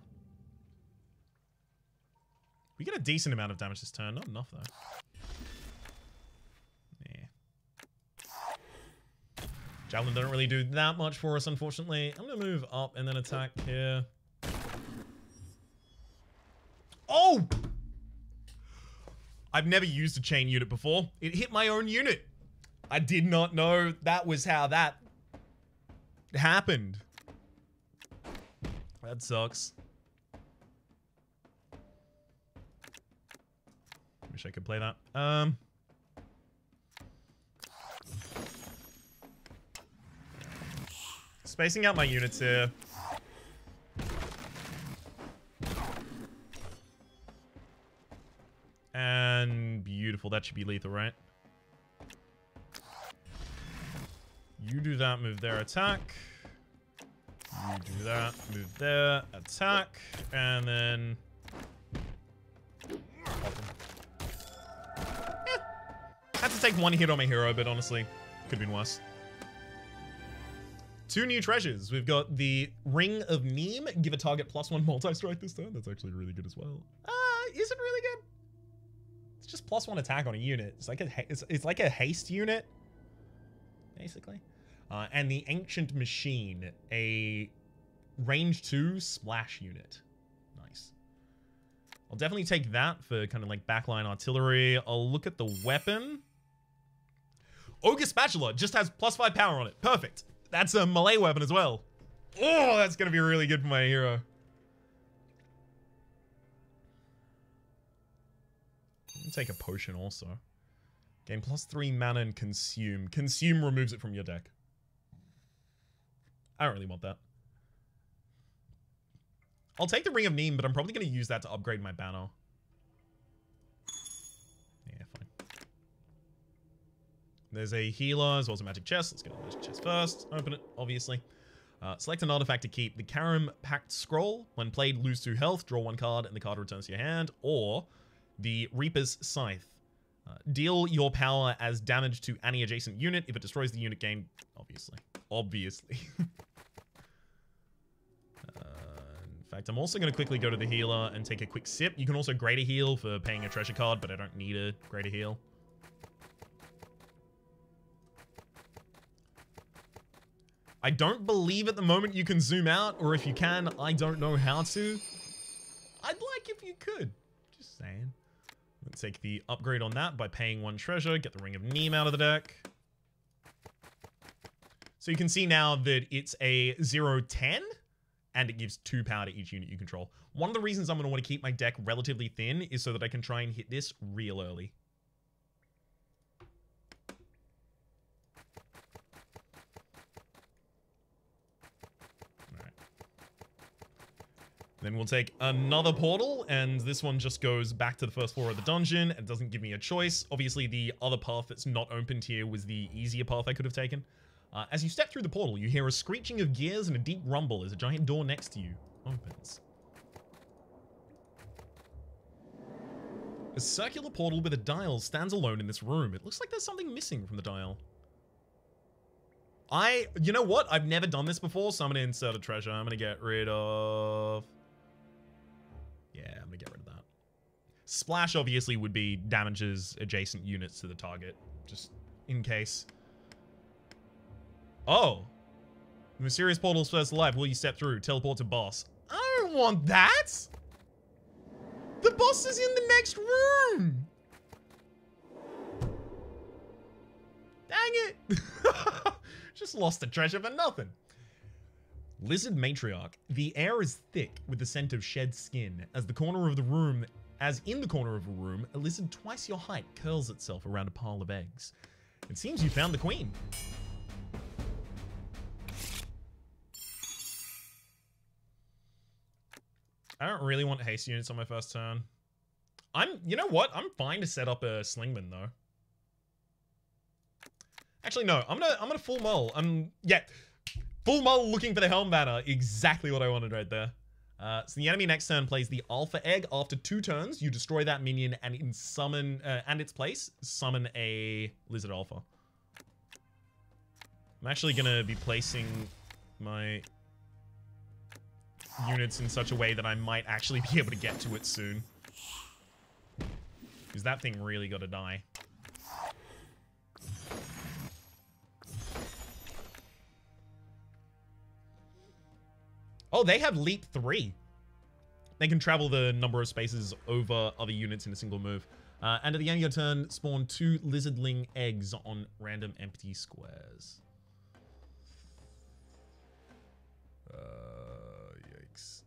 We get a decent amount of damage this turn. Not enough, though. Yeah. Javelin doesn't really do that much for us, unfortunately. I'm going to move up and then attack here. Oh! I've never used a chain unit before. It hit my own unit. I did not know that was how that happened. That sucks. Wish I could play that. Spacing out my units here. And beautiful. That should be lethal, right? You do that, move there, attack. You do that, move there, attack, and then... Yeah. Had to take one hit on my hero, but honestly, could have been worse. 2 new treasures. We've got the Ring of Neem. Give a target +1 multi-strike this turn. That's actually really good as well. Is it really good? It's just +1 attack on a unit. It's like a haste unit, basically. And the Ancient Machine, a range 2 splash unit. Nice. I'll definitely take that for kind of like backline artillery. I'll look at the weapon. Ogre Spatula just has +5 power on it. Perfect. That's a melee weapon as well. Oh, that's going to be really good for my hero. I'll take a potion also. Gain +3 mana and consume. Consume removes it from your deck. I don't really want that. I'll take the Ring of Neem, but I'm probably going to use that to upgrade my banner. Yeah, fine. There's a healer as well as a magic chest. Let's get the magic chest first. Open it, obviously. Select an artifact to keep. The Karim Pact Scroll. When played, lose 2 health. Draw 1 card and the card returns to your hand. Or the Reaper's Scythe. Deal your power as damage to any adjacent unit. If it destroys the unit gained, obviously. Obviously. In fact, I'm also going to quickly go to the healer and take a quick sip. You can also greater heal for paying a treasure card, but I don't need a greater heal. I don't believe at the moment you can zoom out, or if you can, I don't know how to. I'd like if you could. Just saying. Let's take the upgrade on that by paying 1 treasure, get the Ring of Neem out of the deck. So you can see now that it's a 0-10, and it gives 2 power to each unit you control. One of the reasons I'm going to want to keep my deck relatively thin is so that I can try and hit this real early. Then we'll take another portal, and this one just goes back to the first floor of the dungeon. It doesn't give me a choice. Obviously, the other path that's not opened here was the easier path I could have taken. As you step through the portal, you hear a screeching of gears and a deep rumble as a giant door next to you opens. A circular portal with a dial stands alone in this room. It looks like there's something missing from the dial. You know what? I've never done this before, so I'm going to insert a treasure. I'm going to get rid of... Yeah, I'm gonna get rid of that. Splash obviously would be damages adjacent units to the target, just in case. Oh! The mysterious portal spurs life. Will you step through? Teleport to boss. I don't want that! The boss is in the next room! Dang it! Just lost the treasure for nothing. Lizard Matriarch. The air is thick with the scent of shed skin. As in the corner of a room, a lizard twice your height curls itself around a pile of eggs. It seems you found the queen. I don't really want haste units on my first turn. You know what? I'm fine to set up a slingman though. Actually, no. I'm gonna full mull. Full mull looking for the helm banner. Exactly what I wanted right there. So the enemy next turn plays the alpha egg. After 2 turns, you destroy that minion and in its place, summon a lizard alpha. I'm actually gonna be placing my units in such a way that I might actually be able to get to it soon. Because that thing really gotta die. Oh, they have leap 3. They can travel the number of spaces over other units in a single move. And at the end of your turn, spawn 2 lizardling eggs on random empty squares. Yikes.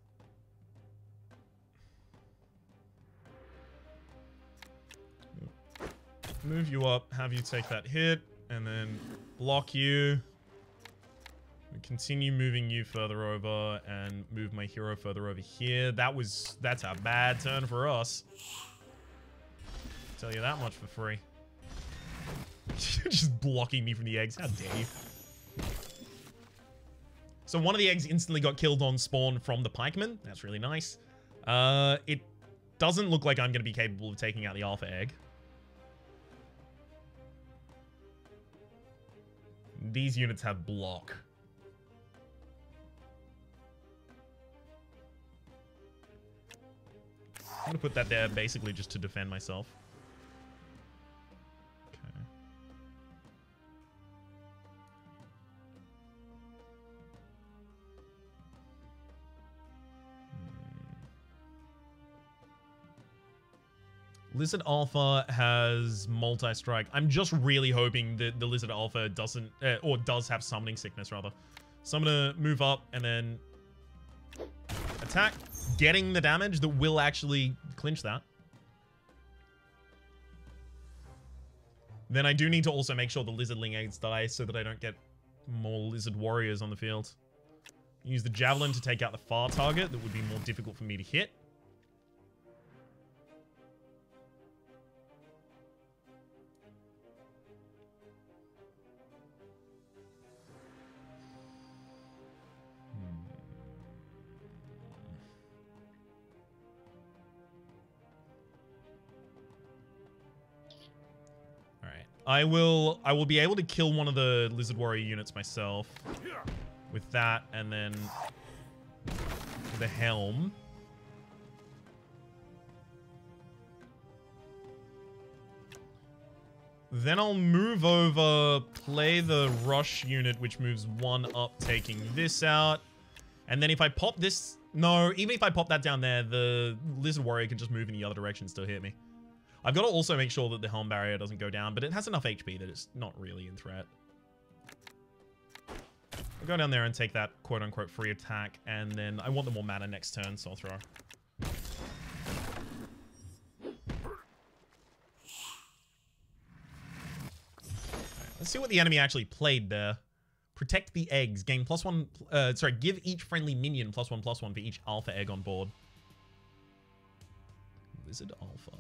Move you up, have you take that hit, and then block you. Continue moving you further over and move my hero further over here. That's a bad turn for us. Tell you that much for free. You're just blocking me from the eggs. How dare you? So one of the eggs instantly got killed on spawn from the pikeman. That's really nice. It doesn't look like I'm going to be capable of taking out the alpha egg. These units have block. I'm gonna put that there basically just to defend myself. Okay. Lizard Alpha has multi-strike. I'm just really hoping that the Lizard Alpha does have summoning sickness rather. So I'm gonna move up and then attack. Getting the damage that will actually clinch that. Then I do need to also make sure the lizardling eggs die so that I don't get more lizard warriors on the field. Use the javelin to take out the far target that would be more difficult for me to hit. I will be able to kill one of the Lizard Warrior units myself with that, and then the helm. Then I'll move over, play the rush unit, which moves one up, taking this out. And then if I pop this... No, even if I pop that down there, the Lizard Warrior can just move in the other direction and still hit me. I've got to also make sure that the helm barrier doesn't go down, but it has enough HP that it's not really in threat. I'll go down there and take that quote-unquote free attack, and then I want the more mana next turn, so I'll throw... Let's see what the enemy actually played there. Protect the eggs. Gain +1... sorry, give each friendly minion +1/+1 for each alpha egg on board. Lizard alpha.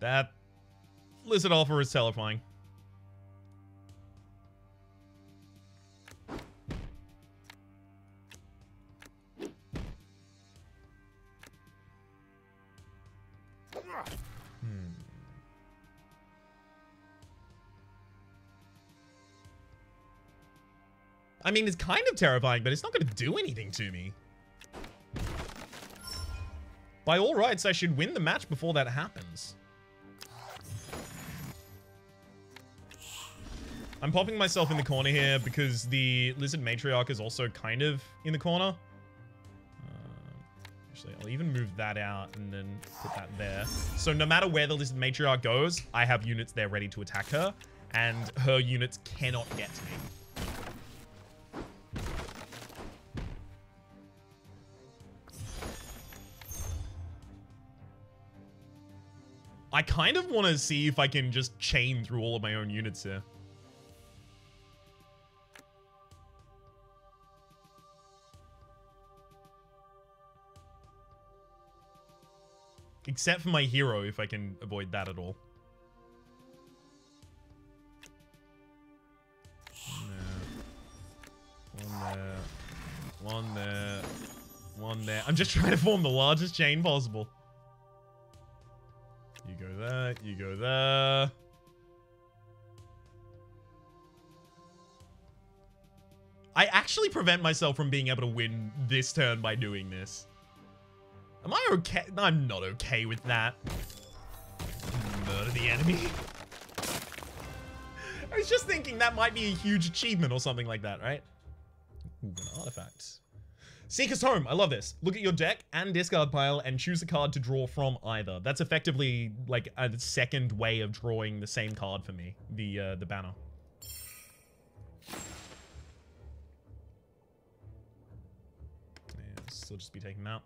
That... Lizard alpha is terrifying. I mean, it's kind of terrifying, but it's not going to do anything to me. By all rights, I should win the match before that happens. I'm popping myself in the corner here because the Lizard Matriarch is also kind of in the corner. Actually, I'll even move that out and then put that there. So no matter where the Lizard Matriarch goes, I have units there ready to attack her, and her units cannot get to me. I kind of want to see if I can just chain through all of my own units here. Except for my hero, if I can avoid that at all. One there. One there. One there. One there. I'm just trying to form the largest chain possible. You go there, you go there. I actually prevent myself from being able to win this turn by doing this. Am I okay? I'm not okay with that. Murder the enemy. I was just thinking that might be a huge achievement or something like that, right? Ooh, an artifact. Seeker's Home. I love this. Look at your deck and discard pile and choose a card to draw from either. That's effectively like a second way of drawing the same card for me. The banner. Yeah, this will just be taken out.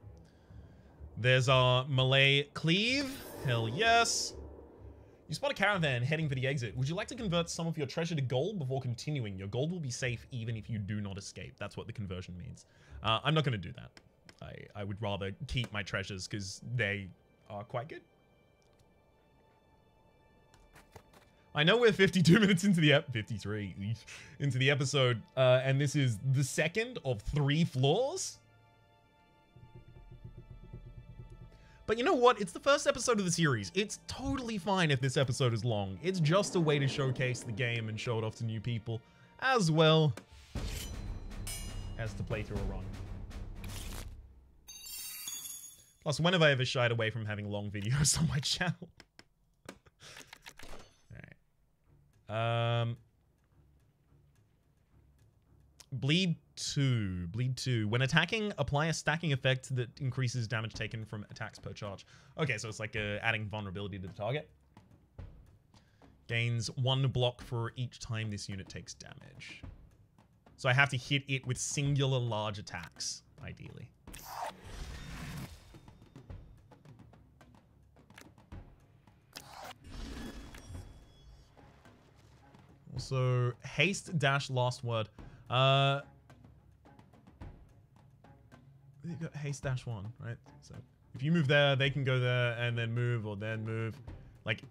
There's our Malay Cleave. Hell yes. You spot a caravan heading for the exit. Would you like to convert some of your treasure to gold before continuing? Your gold will be safe even if you do not escape. That's what the conversion means. I'm not going to do that. I would rather keep my treasures because they are quite good. I know we're 52 minutes into the 53 into the episode, and this is the second of 3 floors. But you know what? It's the first episode of the series. It's totally fine if this episode is long. It's just a way to showcase the game and show it off to new people, as well as to play through a run. Plus, when have I ever shied away from having long videos on my channel? All right. Bleed 2. Bleed 2. When attacking, apply a stacking effect that increases damage taken from attacks per charge. Okay, so it's like adding vulnerability to the target. Gains 1 block for each time this unit takes damage. So I have to hit it with singular large attacks, ideally. Also, haste dash last word. You got haste dash 1, right? So if you move there, they can go there and then move or then move. Like,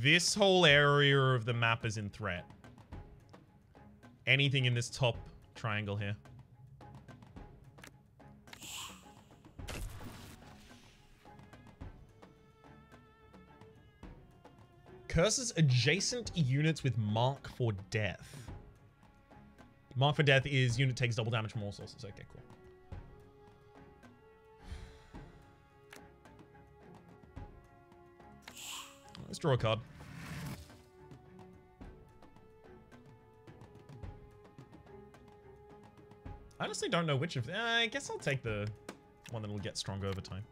this whole area of the map is in threat. Anything in this top triangle here. Curses adjacent units with Mark for Death. Mark for Death is unit takes double damage from all sources. Okay, cool. Let's draw a card. I honestly don't know which of them. I guess I'll take the one that'll get stronger over time.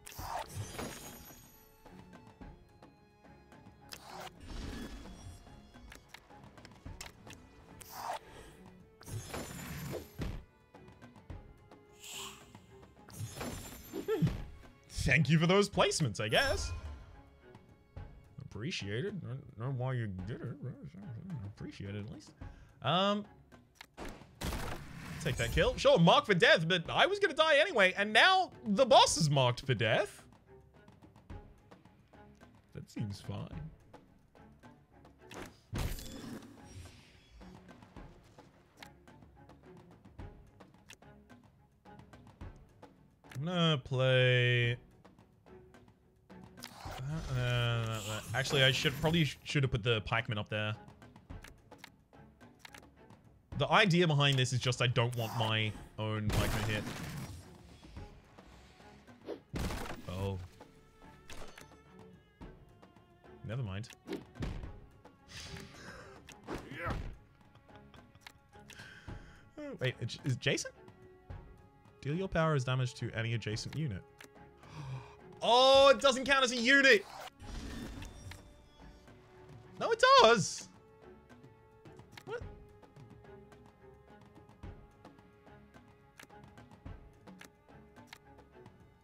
Thank you for those placements, I guess. Appreciate it. I don't know why you did it. Appreciate it, at least. Take that kill. Sure, marked for death, but I was gonna die anyway, and now the boss is marked for death. That seems fine. I'm gonna play... Actually, I should have put the pikeman up there. The idea behind this is just I don't want my own pikeman hit. Oh. Never mind. Oh, wait, is Jason? Deal your power as damage to any adjacent unit. Oh, it doesn't count as a unit! No, it does! What?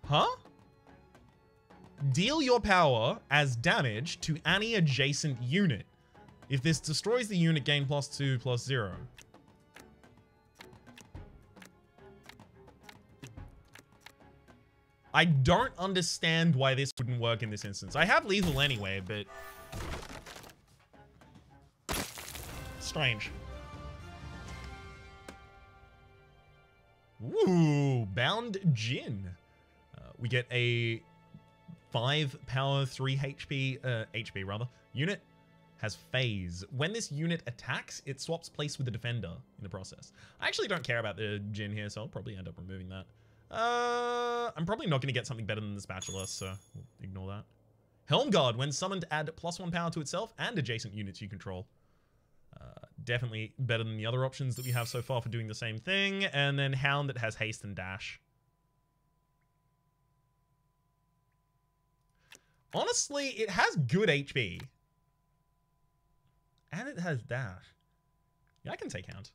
Huh? Deal your power as damage to any adjacent unit. If this destroys the unit, gain +2/+0. I don't understand why this wouldn't work in this instance. I have lethal anyway, but... strange. Ooh, Bound Jin. We get a 5 power, 3 HP, HP rather, unit. Has phase. When this unit attacks, it swaps place with the defender in the process. I actually don't care about the Jin here, so I'll probably end up removing that. I'm probably not going to get something better than the spatula, so we'll ignore that. Helmguard, when summoned, add +1 power to itself and adjacent units you control. Definitely better than the other options that we have so far for doing the same thing. And then Hound that has haste and dash. Honestly, it has good HP. And it has dash. Yeah, I can take Hound.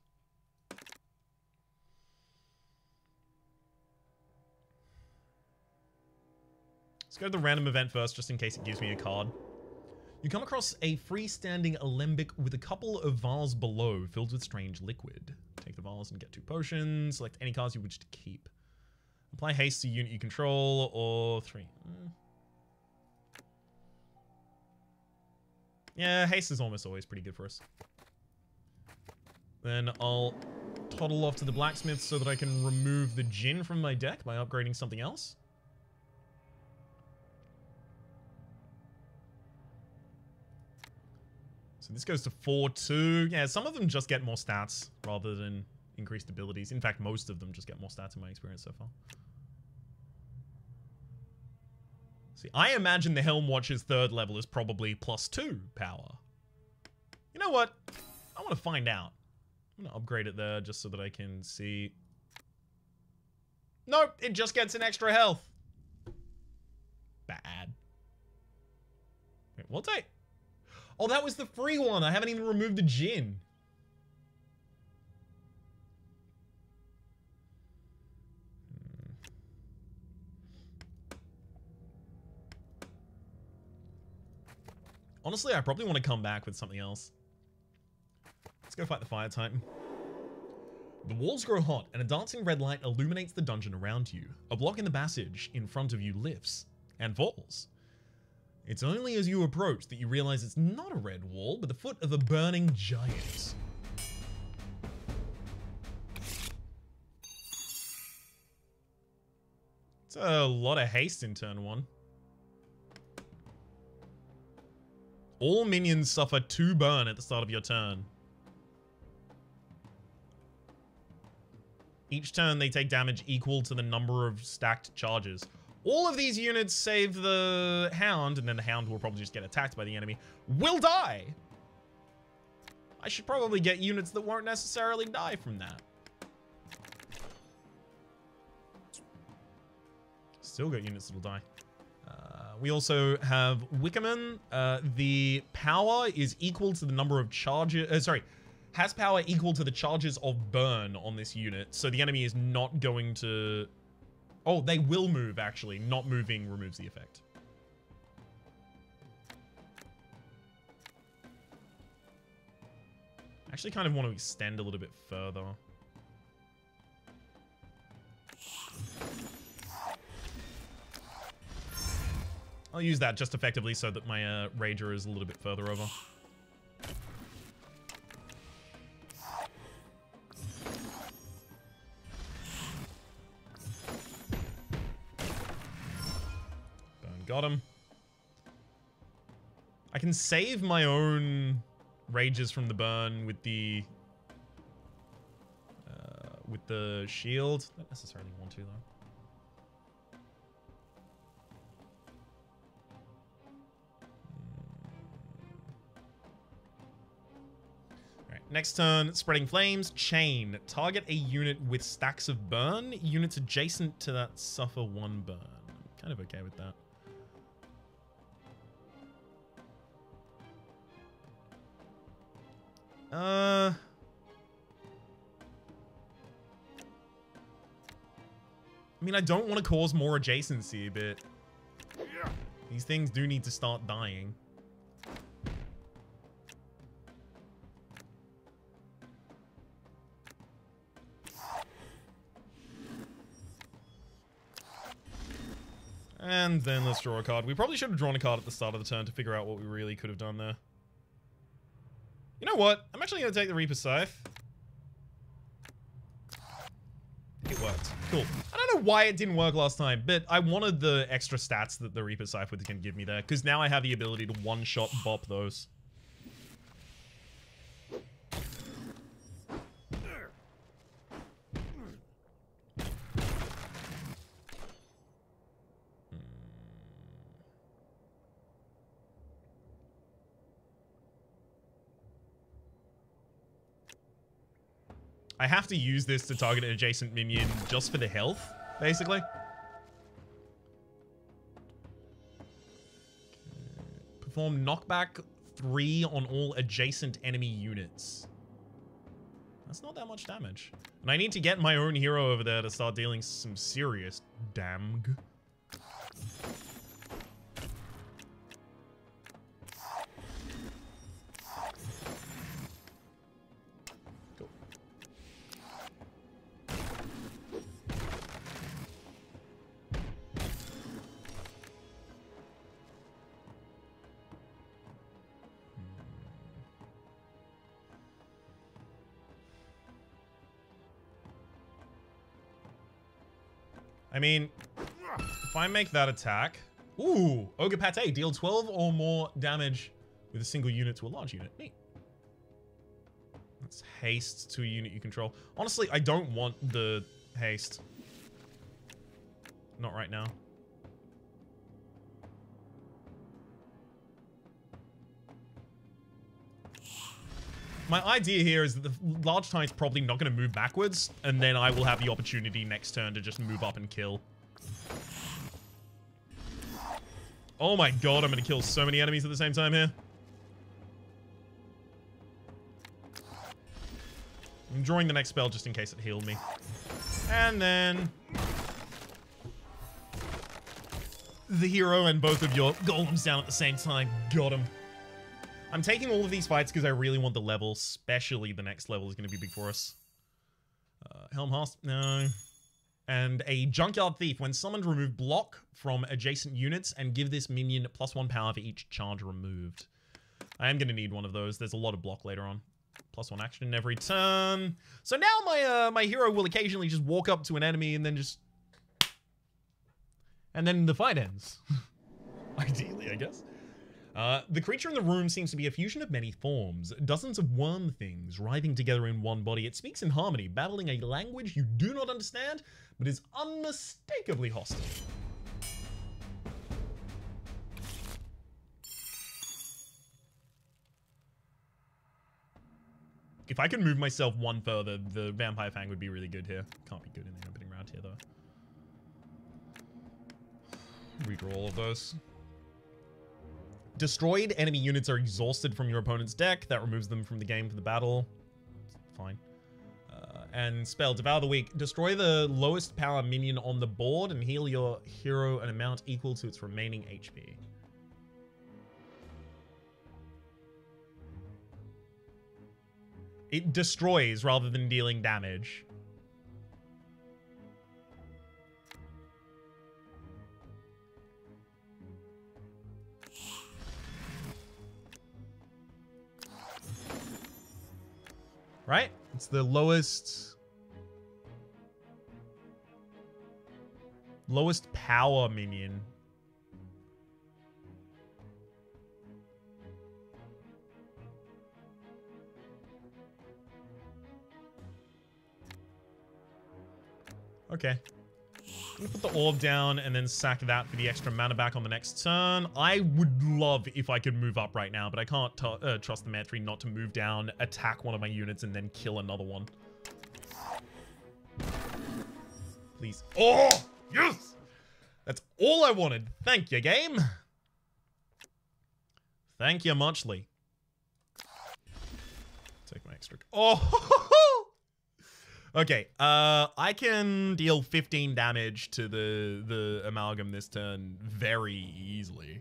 Let's go to the random event first, just in case it gives me a card. You come across a freestanding alembic with a couple of vials below, filled with strange liquid. Take the vials and get 2 potions. Select any cards you wish to keep. Apply haste to unit you control, or 3. Yeah, haste is almost always pretty good for us. Then I'll toddle off to the blacksmith so that I can remove the Jin from my deck by upgrading something else. So this goes to 4-2. Yeah, some of them just get more stats rather than increased abilities. In fact, most of them just get more stats in my experience so far. See, I imagine the Helm Watcher's 3rd level is probably +2 power. You know what? I want to find out. I'm going to upgrade it there just so that I can see. Nope, it just gets an extra health. Bad. Wait, we'll take... Oh, that was the free one. I haven't even removed the Jin. Honestly, I probably want to come back with something else. Let's go fight the Fire Titan. The walls grow hot, and a dancing red light illuminates the dungeon around you. A block in the passage in front of you lifts and falls. It's only as you approach that you realize it's not a red wall, but the foot of a burning giant. It's a lot of haste in turn 1. All minions suffer 2 burn at the start of your turn. Each turn they take damage equal to the number of stacked charges. All of these units, save the Hound, and then the Hound will probably just get attacked by the enemy, will die. I should probably get units that won't necessarily die from that. Still got units that'll die. We also have Wickerman. The power is equal to the number of charges. Sorry, has power equal to the charges of burn on this unit. So the enemy is not going to... Oh, they will move, actually. Not moving removes the effect. Actually kind of want to extend a little bit further. I'll use that just effectively so that my Rager is a little bit further over. Got him. I can save my own rages from the burn with the shield. Don't necessarily want to though. All right, next turn, spreading flames, chain. Target a unit with stacks of burn. Units adjacent to that suffer 1 burn. I'm kind of okay with that. I mean, I don't want to cause more adjacency, but these things do need to start dying. And then let's draw a card. We probably should have drawn a card at the start of the turn to figure out what we really could have done there. You know what? I'm actually going to take the Reaper's Scythe. It worked. Cool. I don't know why it didn't work last time, but I wanted the extra stats that the Reaper's Scythe was going to give me there, because now I have the ability to one-shot bop those. I have to use this to target an adjacent minion just for the health, basically. Perform knockback 3 on all adjacent enemy units. That's not that much damage. And I need to get my own hero over there to start dealing some serious damage. I mean, if I make that attack... Ooh, Ogre Pate, deal 12 or more damage with a single unit to a large unit. Neat. That's haste to a unit you control. Honestly, I don't want the haste. Not right now. My idea here is that the large titan's probably not going to move backwards, and then I will have the opportunity next turn to just move up and kill. Oh my god, I'm going to kill so many enemies at the same time here. I'm drawing the next spell just in case it healed me. And then... the hero and both of your golems down at the same time. Got him. I'm taking all of these fights because I really want the level, especially the next level is going to be big for us. Helmhast, no. And a Junkyard Thief. When summoned, remove block from adjacent units and give this minion +1 power for each charge removed. I am going to need one of those. There's a lot of block later on. +1 action every turn. So now my hero will occasionally just walk up to an enemy and then just... and then the fight ends. Ideally, I guess. The creature in the room seems to be a fusion of many forms, dozens of worm things writhing together in one body. It speaks in harmony, babbling a language you do not understand, but is unmistakably hostile. If I could move myself one further, the vampire fang would be really good here. Can't be good in the opening round here, though. Redraw all of those. Destroyed enemy units are exhausted from your opponent's deck. That removes them from the game for the battle. Fine. And spell Devour the Weak. Destroy the lowest power minion on the board and heal your hero an amount equal to its remaining HP. It destroys rather than dealing damage. Right? It's the lowest power minion. Okay. I'm gonna put the orb down and then sack that for the extra mana back on the next turn. I would love if I could move up right now, but I can't trust the Mantry not to move down, attack one of my units, and then kill another one. Please. Oh! Yes! That's all I wanted. Thank you, game. Thank you muchly. Take my extra... Oh! Okay, I can deal 15 damage to the amalgam this turn very easily.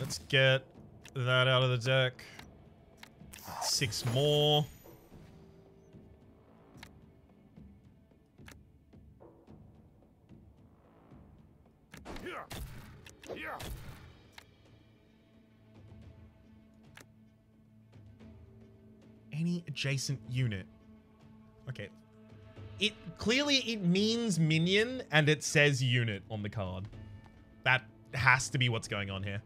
Let's get that out of the deck. 6 more. Any adjacent unit. Okay. It clearly, it means minion and it says unit on the card. That has to be what's going on here.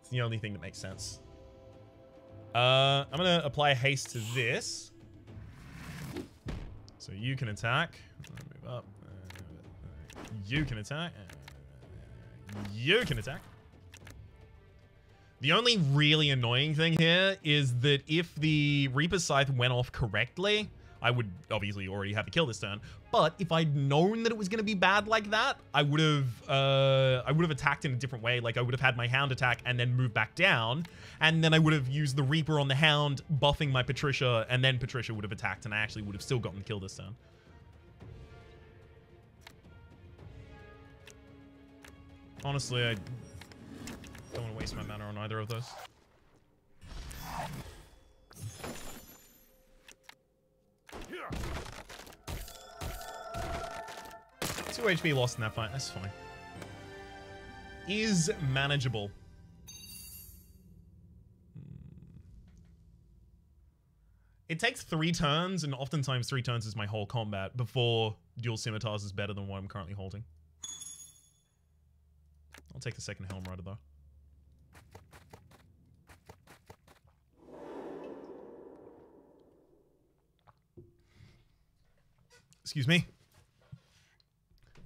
It's the only thing that makes sense. I'm going to apply haste to this. So you can attack. Move up. You can attack. You can attack. The only really annoying thing here is that if the Reaper's Scythe went off correctly, I would obviously already have a kill this turn. But if I'd known that it was going to be bad like that, I would have attacked in a different way. Like I would have had my Hound attack and then move back down, and then I would have used the Reaper on the Hound, buffing my Patricia, and then Patricia would have attacked, and I actually would have still gotten the kill this turn. Honestly, I don't want to waste my mana on either of those. Yeah. 2 HP lost in that fight. That's fine. Is manageable. It takes 3 turns, and oftentimes 3 turns is my whole combat before dual scimitars is better than what I'm currently holding. I'll take the second Helm Rider though. Excuse me.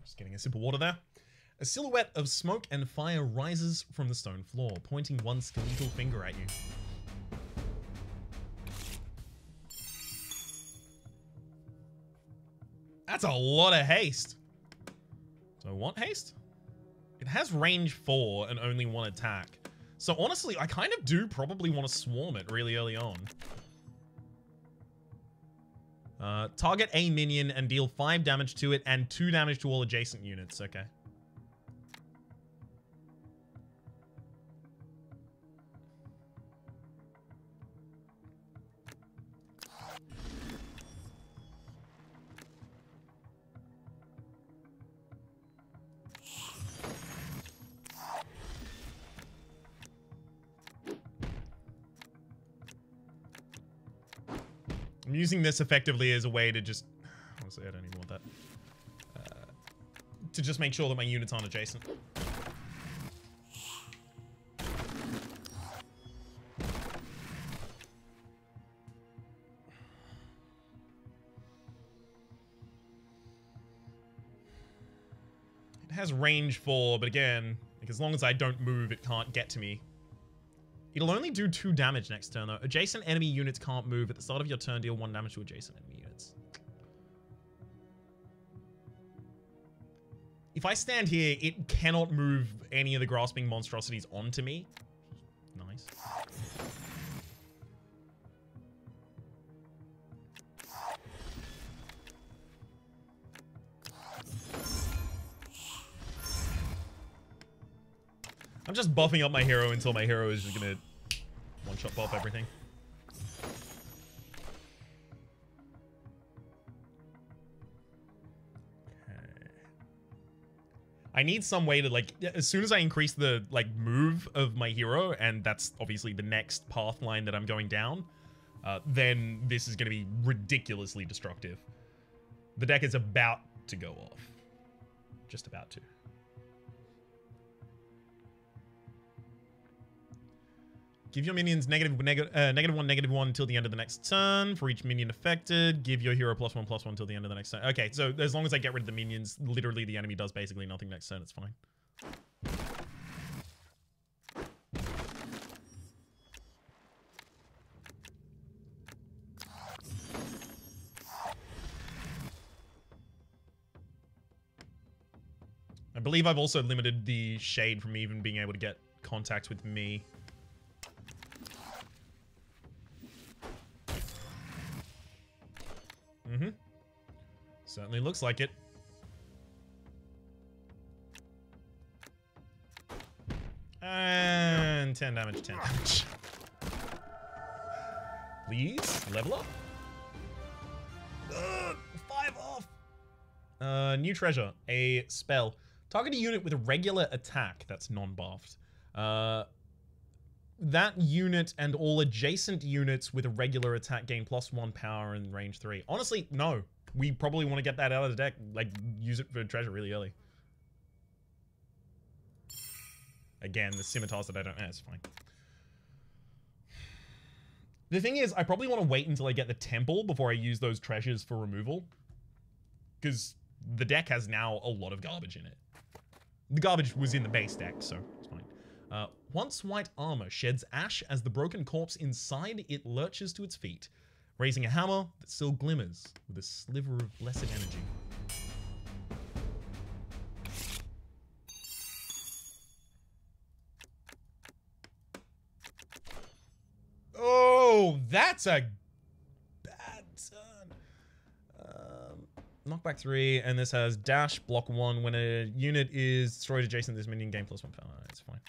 Just getting a sip of water there. A silhouette of smoke and fire rises from the stone floor, pointing one skeletal finger at you. That's a lot of haste. Do I want haste? It has range 4 and only 1 attack. So honestly, I kind of do probably want to swarm it really early on. Target a minion and deal 5 damage to it and 2 damage to all adjacent units. Okay. I'm using this effectively as a way to just... Honestly, I don't even want that. to just make sure that my units aren't adjacent. It has range 4, but again, like, as long as I don't move, it can't get to me. It'll only do 2 damage next turn, though. Adjacent enemy units can't move. At the start of your turn, deal 1 damage to adjacent enemy units. If I stand here, it cannot move any of the grasping monstrosities onto me. Nice. I'm just buffing up my hero until my hero is just gonna one-shot buff everything. Okay. I need some way to, like, as soon as I increase the, like, move of my hero, and that's obviously the next path line that I'm going down, then this is gonna be ridiculously destructive. The deck is about to go off. Just about to. Give your minions -1/-1 till the end of the next turn. For each minion affected, give your hero +1/+1 till the end of the next turn. Okay, so as long as I get rid of the minions, literally the enemy does basically nothing next turn. It's fine. I believe I've also limited the shade from even being able to get contact with me. Mm-hmm. Certainly looks like it. And 10 damage, 10 damage. Please, level up. Ugh, 5 off. New treasure, a spell. Target a unit with a regular attack that's non-buffed. That unit and all adjacent units with a regular attack gain +1 power and range 3. Honestly, no. We probably want to get that out of the deck. Like, use it for treasure really early. Again, the scimitars that I don't... It's fine. The thing is, I probably want to wait until I get the temple before I use those treasures for removal. Because the deck has now a lot of garbage in it. The garbage was in the base deck, so... once white armor sheds ash as the broken corpse inside it lurches to its feet, raising a hammer that still glimmers with a sliver of blessed energy. Oh, that's a bad turn. Knockback 3, and this has dash, block 1. When a unit is destroyed adjacent to this minion, gain +1 power. That's fine.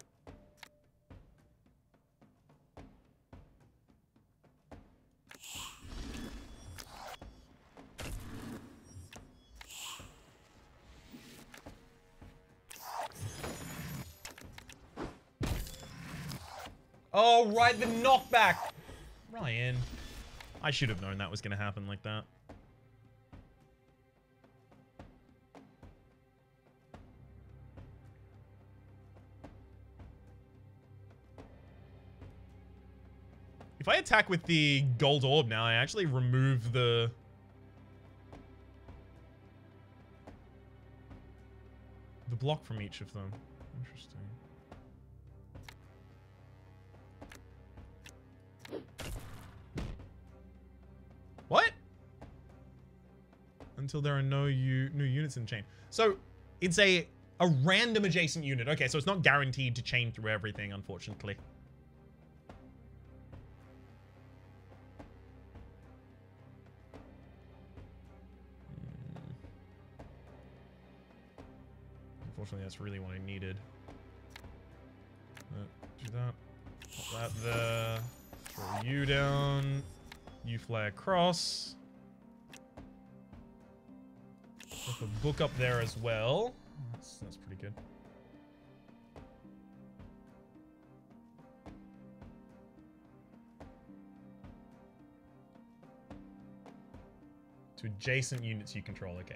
Oh, right, the knockback! Ryan. I should have known that was going to happen like that. If I attack with the gold orb now, I actually remove the... the block from each of them. Interesting. What? Until there are no new units in the chain. So it's a random adjacent unit. Okay, so it's not guaranteed to chain through everything, unfortunately. Unfortunately, that's really what I needed. Do that. Pop that there. Throw you down. You fly across. Put a book up there as well. That's pretty good. To adjacent units you control, okay.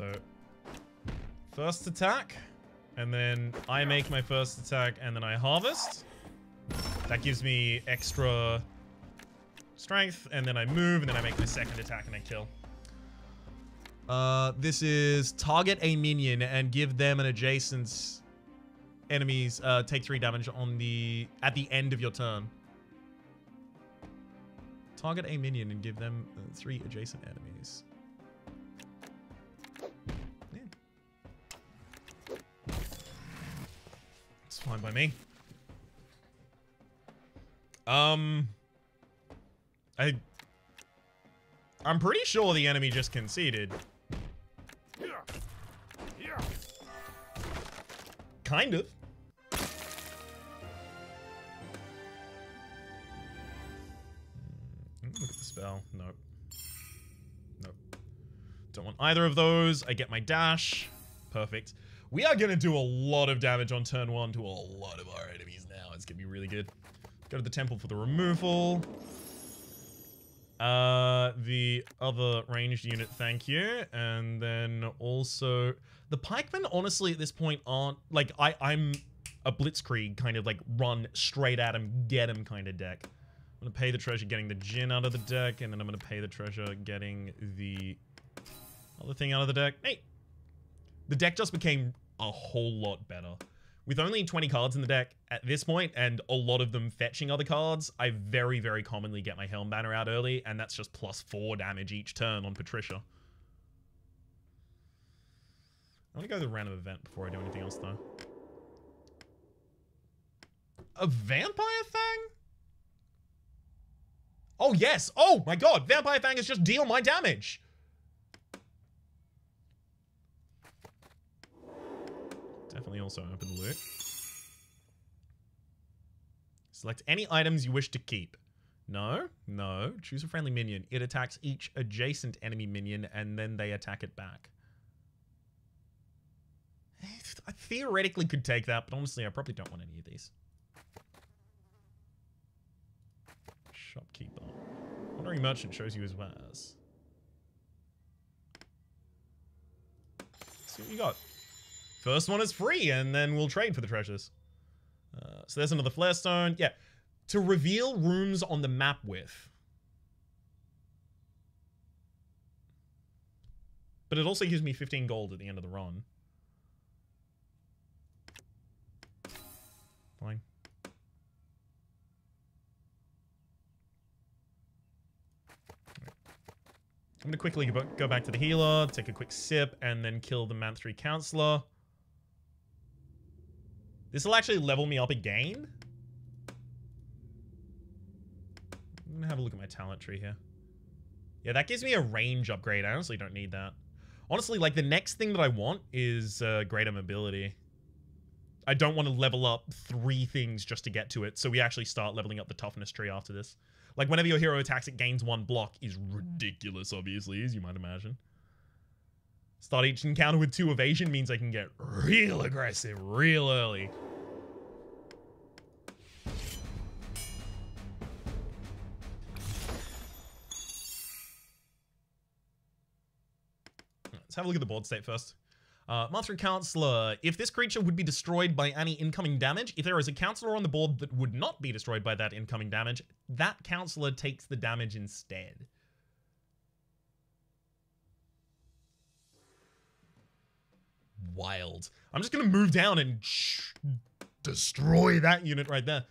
So first attack, and then I make my first attack, and then I harvest. That gives me extra strength, and then I move, and then I make my second attack, and I kill. This is target a minion and give them an adjacent enemies take 3 damage on the at the end of your turn. Target a minion and give them 3 adjacent enemies. Yeah. It's fine by me. I'm pretty sure the enemy just conceded. Kind of. Look at the spell. Nope. Nope. Don't want either of those. I get my dash. Perfect. We are going to do a lot of damage on turn 1 to a lot of our enemies now. It's going to be really good. Go to the temple for the removal. The other ranged unit, thank you. And then also the pikemen, honestly, at this point aren't like I'm a blitzkrieg kind of like run straight at him, get him kind of deck. I'm gonna pay the treasure getting the djinn out of the deck, and then I'm gonna pay the treasure getting the other thing out of the deck. Hey, the deck just became a whole lot better. With only 20 cards in the deck at this point, and a lot of them fetching other cards, I very, very commonly get my Helm Banner out early, and that's just +4 damage each turn on Patricia. I want to go to the random event before I do anything else, though. A Vampire Fang? Oh, yes! Oh, my God! Vampire Fang is just deal my damage! Definitely also open the loot. Select any items you wish to keep. No, no. Choose a friendly minion. It attacks each adjacent enemy minion and then they attack it back. I theoretically could take that, but honestly, I probably don't want any of these. Shopkeeper. Wandering Merchant shows you his wares. Let's see what you got. First one is free, and then we'll trade for the treasures. So there's another flare stone. Yeah. To reveal rooms on the map with. But it also gives me 15 gold at the end of the run. Fine. I'm going to quickly go back to the healer, take a quick sip, and then kill the Manthree Counselor. This will actually level me up again. I'm going to have a look at my talent tree here. Yeah, that gives me a range upgrade. I honestly don't need that. Honestly, like, the next thing that I want is greater mobility. I don't want to level up 3 things just to get to it, so we actually start leveling up the toughness tree after this. Like, whenever your hero attacks, it gains 1 block is ridiculous, obviously, as you might imagine. Start each encounter with 2 evasion means I can get real aggressive real early. Let's have a look at the board state first. Master Counselor. If this creature would be destroyed by any incoming damage, if there is a counselor on the board that would not be destroyed by that incoming damage, that counselor takes the damage instead. Wild. I'm just going to move down and destroy that unit right there.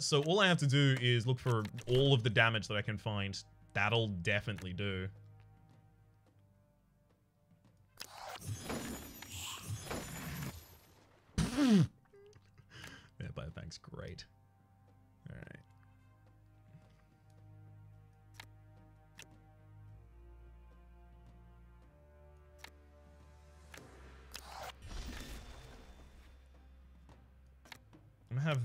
So all I have to do is look for all of the damage that I can find. That'll definitely do. Vampire Fang's great. Alright. I'm gonna have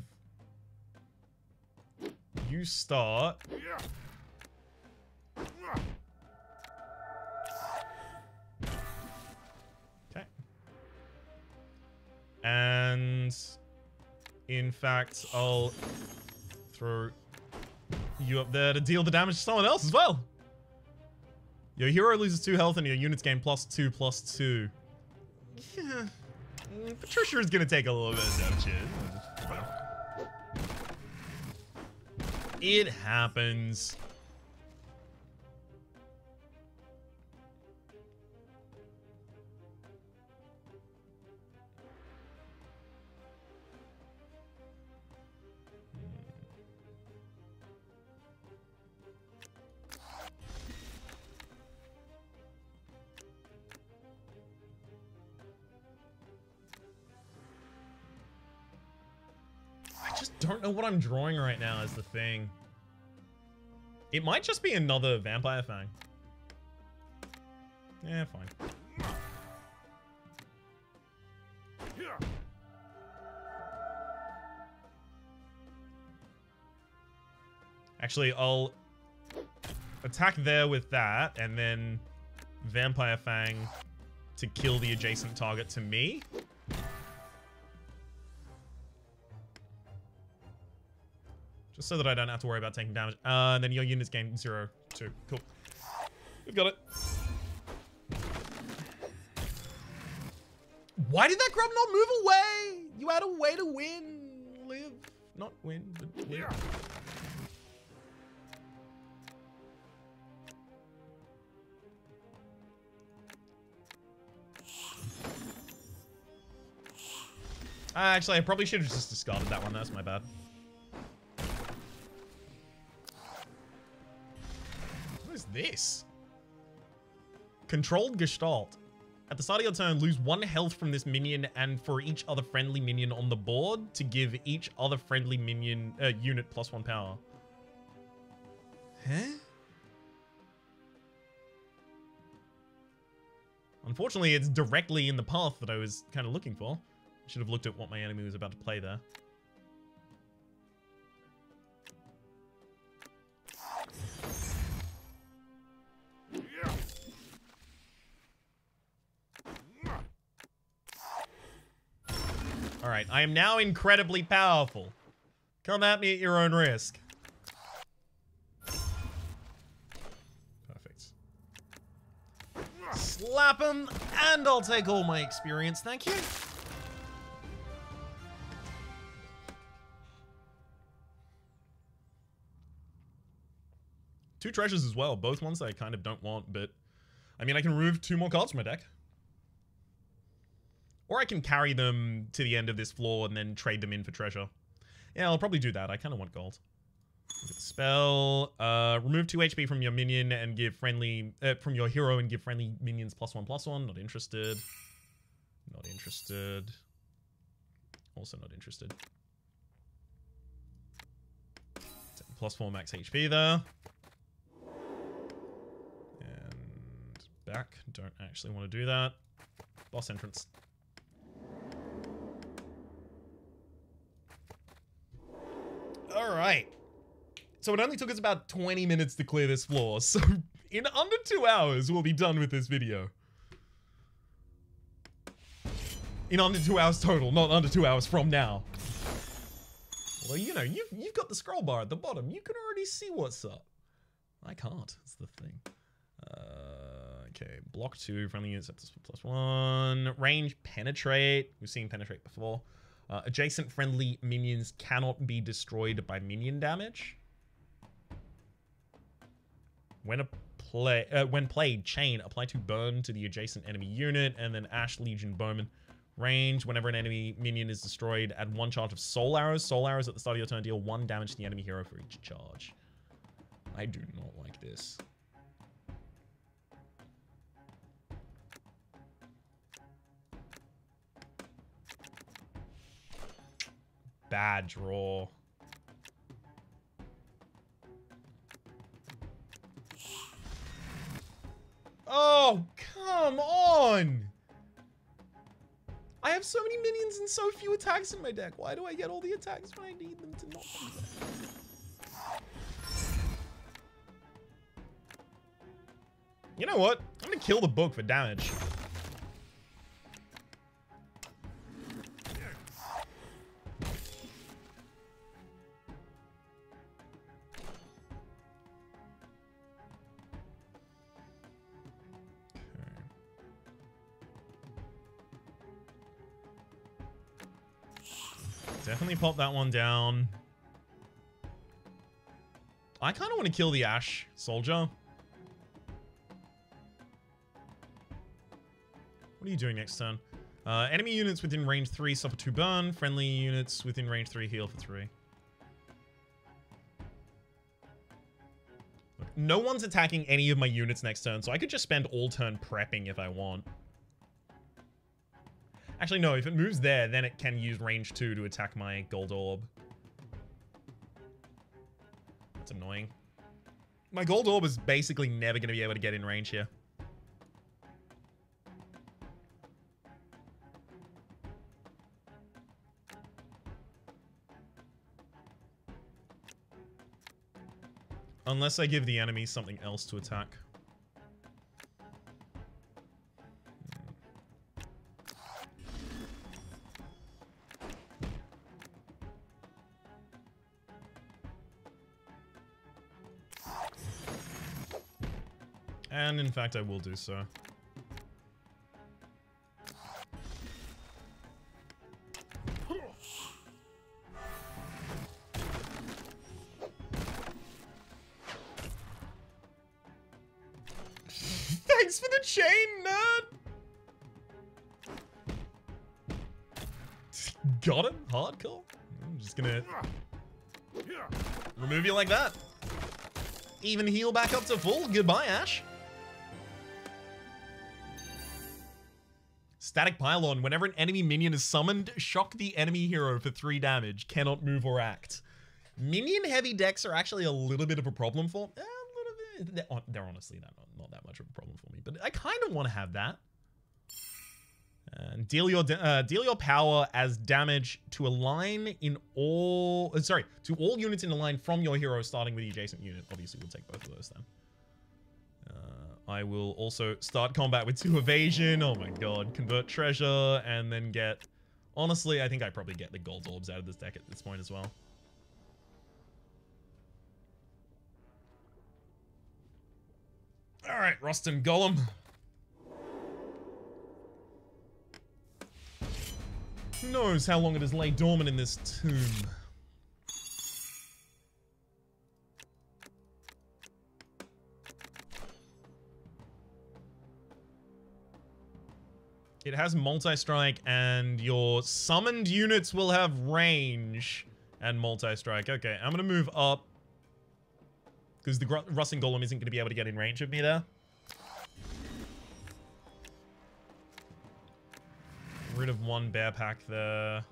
you start. And, in fact, I'll throw you up there to deal the damage to someone else as well. Your hero loses 2 health and your units gain +2/+2. Yeah. Patricia is going to take a little bit of damage. It happens. Don't know what I'm drawing right now is the thing. It might just be another Vampire Fang. Yeah, fine. Actually, I'll attack there with that and then Vampire Fang to kill the adjacent target to me. Just so that I don't have to worry about taking damage. And then your units gain 0/2. Cool. We've got it. Why did that grub not move away? You had a way to win. Live. Not win, but live. Actually, I probably should have just discarded that one. That's my bad. This controlled gestalt. At the start of your turn, lose 1 health from this minion and for each other friendly minion on the board to give each other friendly minion unit +1 power. Huh? Unfortunately, it's directly in the path that I was kind of looking for. I should have looked at what my enemy was about to play there. Alright, I am now incredibly powerful. Come at me at your own risk. Perfect. Slap him, and I'll take all my experience, thank you. Two treasures as well, both ones that I kind of don't want, but... I mean, I can remove 2 more cards from my deck. Or I can carry them to the end of this floor and then trade them in for treasure. Yeah, I'll probably do that. I kind of want gold. Spell. Remove 2 HP from your minion and give friendly... from your hero and give friendly minions +1/+1. Not interested. Not interested. Also not interested. +4 max HP there. And back. Don't actually want to do that. Boss entrance. Alright, so it only took us about 20 minutes to clear this floor, so in under 2 hours we'll be done with this video. In under 2 hours total, not under 2 hours from now. Well, you know, you've got the scroll bar at the bottom, you can already see what's up. I can't, that's the thing. Okay, block 2, friendly units up to +1, range penetrate, we've seen penetrate before. Adjacent friendly minions cannot be destroyed by minion damage. When played, chain. Apply to burn to the adjacent enemy unit, and then Ash Legion Bowman. Range. Whenever an enemy minion is destroyed, add 1 charge of soul arrows. Soul arrows at the start of your turn deal 1 damage to the enemy hero for each charge. I do not like this. Bad draw. Oh, come on! I have so many minions and so few attacks in my deck. Why do I get all the attacks when I need them to not do that? You know what? I'm gonna kill the book for damage. Definitely pop that one down. I kind of want to kill the Ash Soldier. What are you doing next turn? Enemy units within range 3 suffer 2 burn. Friendly units within range 3 heal for 3. No one's attacking any of my units next turn, so I could just spend all turn prepping if I want. Actually, no. If it moves there, then it can use range 2 to attack my gold orb. That's annoying. My gold orb is basically never going to be able to get in range here. Unless I give the enemy something else to attack. And in fact, I will do so. Thanks for the chain, nerd! Got him? Hardcore? I'm just gonna remove you like that. Even heal back up to full. Goodbye, Ash. Static Pylon. Whenever an enemy minion is summoned, shock the enemy hero for 3 damage. Cannot move or act. Minion heavy decks are actually a little bit of a problem for... a little bit. They're honestly not that much of a problem for me, but I kind of want to have that. And deal your power as damage to a line in all... sorry, to all units in a line from your hero, starting with the adjacent unit. Obviously, we'll take both of those then. I will also start combat with 2 evasion. Oh my god. Convert treasure and then get... Honestly, I think I probably get the gold orbs out of this deck at this point as well. Alright, Rostam Golem. Who knows how long it has laid dormant in this tomb. It has multi-strike, and your summoned units will have range and multi-strike. Okay, I'm going to move up because the Rostam Golem isn't going to be able to get in range of me there. Rid of 1 bear pack there.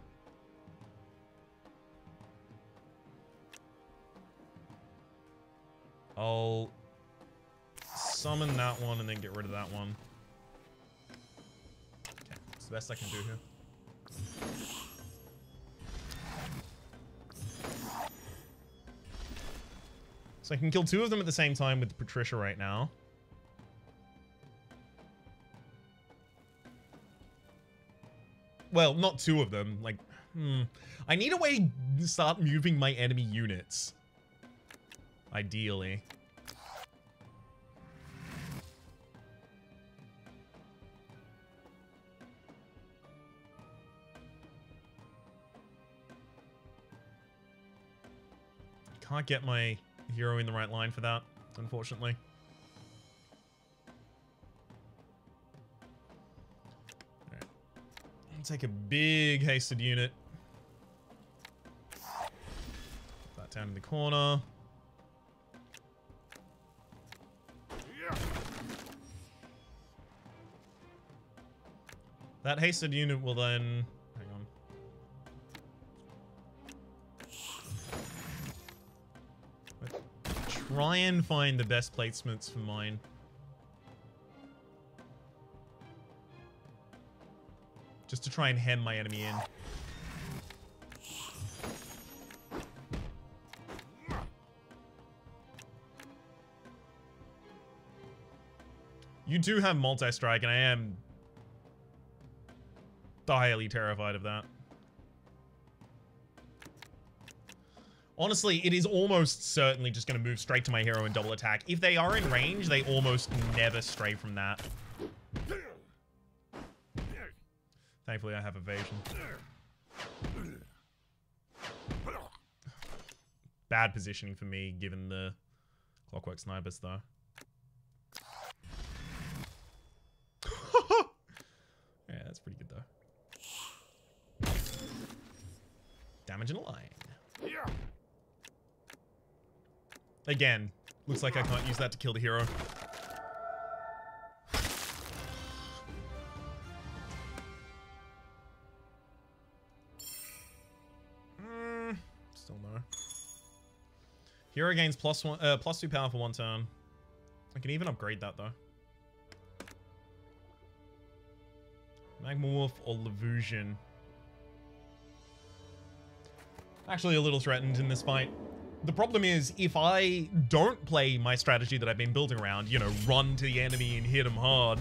I'll summon that one and then get rid of that one. The best I can do here. So I can kill 2 of them at the same time with Patricia right now. Well, not 2 of them. Like, I need a way to start moving my enemy units. Ideally. Can't get my hero in the right line for that, unfortunately. All right. I'll take a big hasted unit. Put that down in the corner. That hasted unit will then... try and find the best placements for mine. Just to try and hem my enemy in. You do have multi-strike, and I am highly terrified of that. Honestly, it is almost certainly just going to move straight to my hero and double attack. If they are in range, they almost never stray from that. Thankfully, I have evasion. Bad positioning for me, given the Clockwork Snipers, though. Yeah, that's pretty good, though. Damage in a line. Again, looks like I can't use that to kill the hero. Still no. Hero gains plus two power for one turn. I can even upgrade that, though. Magmawolf or Levusion. Actually a little threatened in this fight. The problem is, if I don't play my strategy that I've been building around, you know, run to the enemy and hit them hard,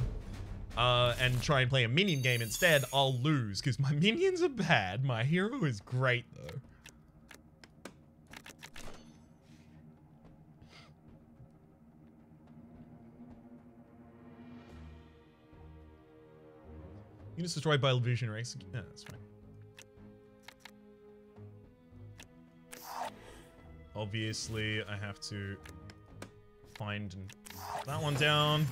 and try and play a minion game instead, I'll lose, because my minions are bad. My hero is great, though. Units destroyed by Levusion or execute. No, that's fine. Obviously, I have to find and put that one down.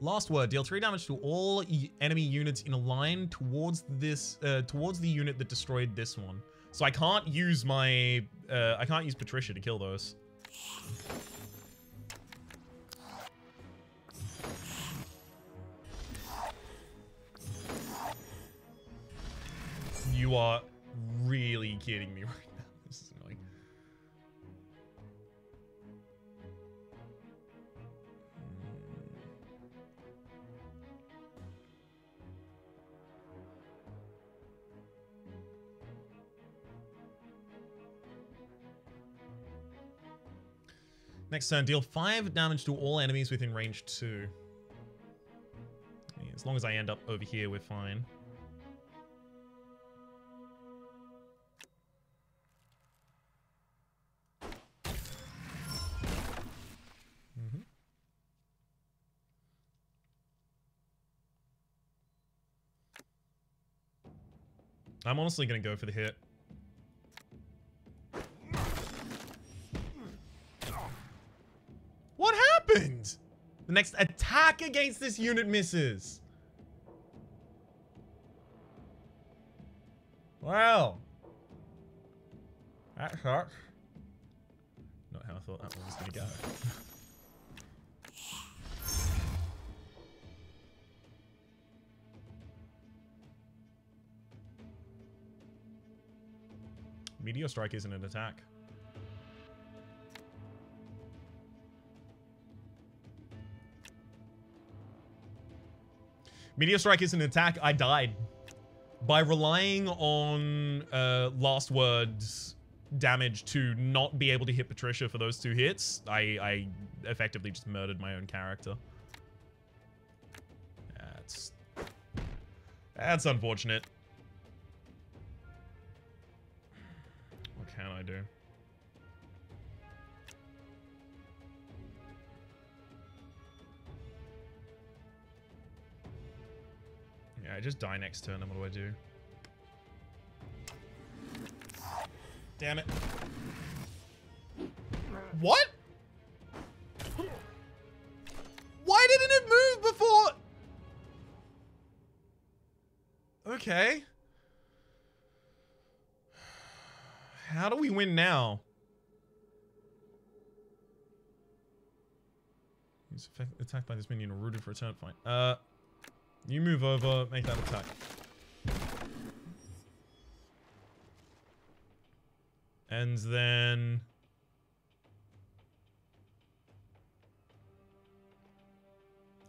Last word. Deal 3 damage to all enemy units in a line towards this, towards the unit that destroyed this one. So I can't use my, I can't use Patricia to kill those. You are really kidding me right now. This is annoying. Next turn, deal 5 damage to all enemies within range 2. Yeah, as long as I end up over here, we're fine. I'm honestly gonna go for the hit. What happened? The next attack against this unit misses. Wow. That sucks. Not how I thought that one was gonna go. Meteor Strike isn't an attack. Meteor Strike is an attack. I died. By relying on Last Word's damage to not be able to hit Patricia for those 2 hits, I effectively just murdered my own character. That's unfortunate. Can I do? Yeah, I just die next turn and what do I do? Damn it. What? Why didn't it move before? Okay. How do we win now? He's attacked by this minion or rooted for a turn fight. You move over, make that attack. And then...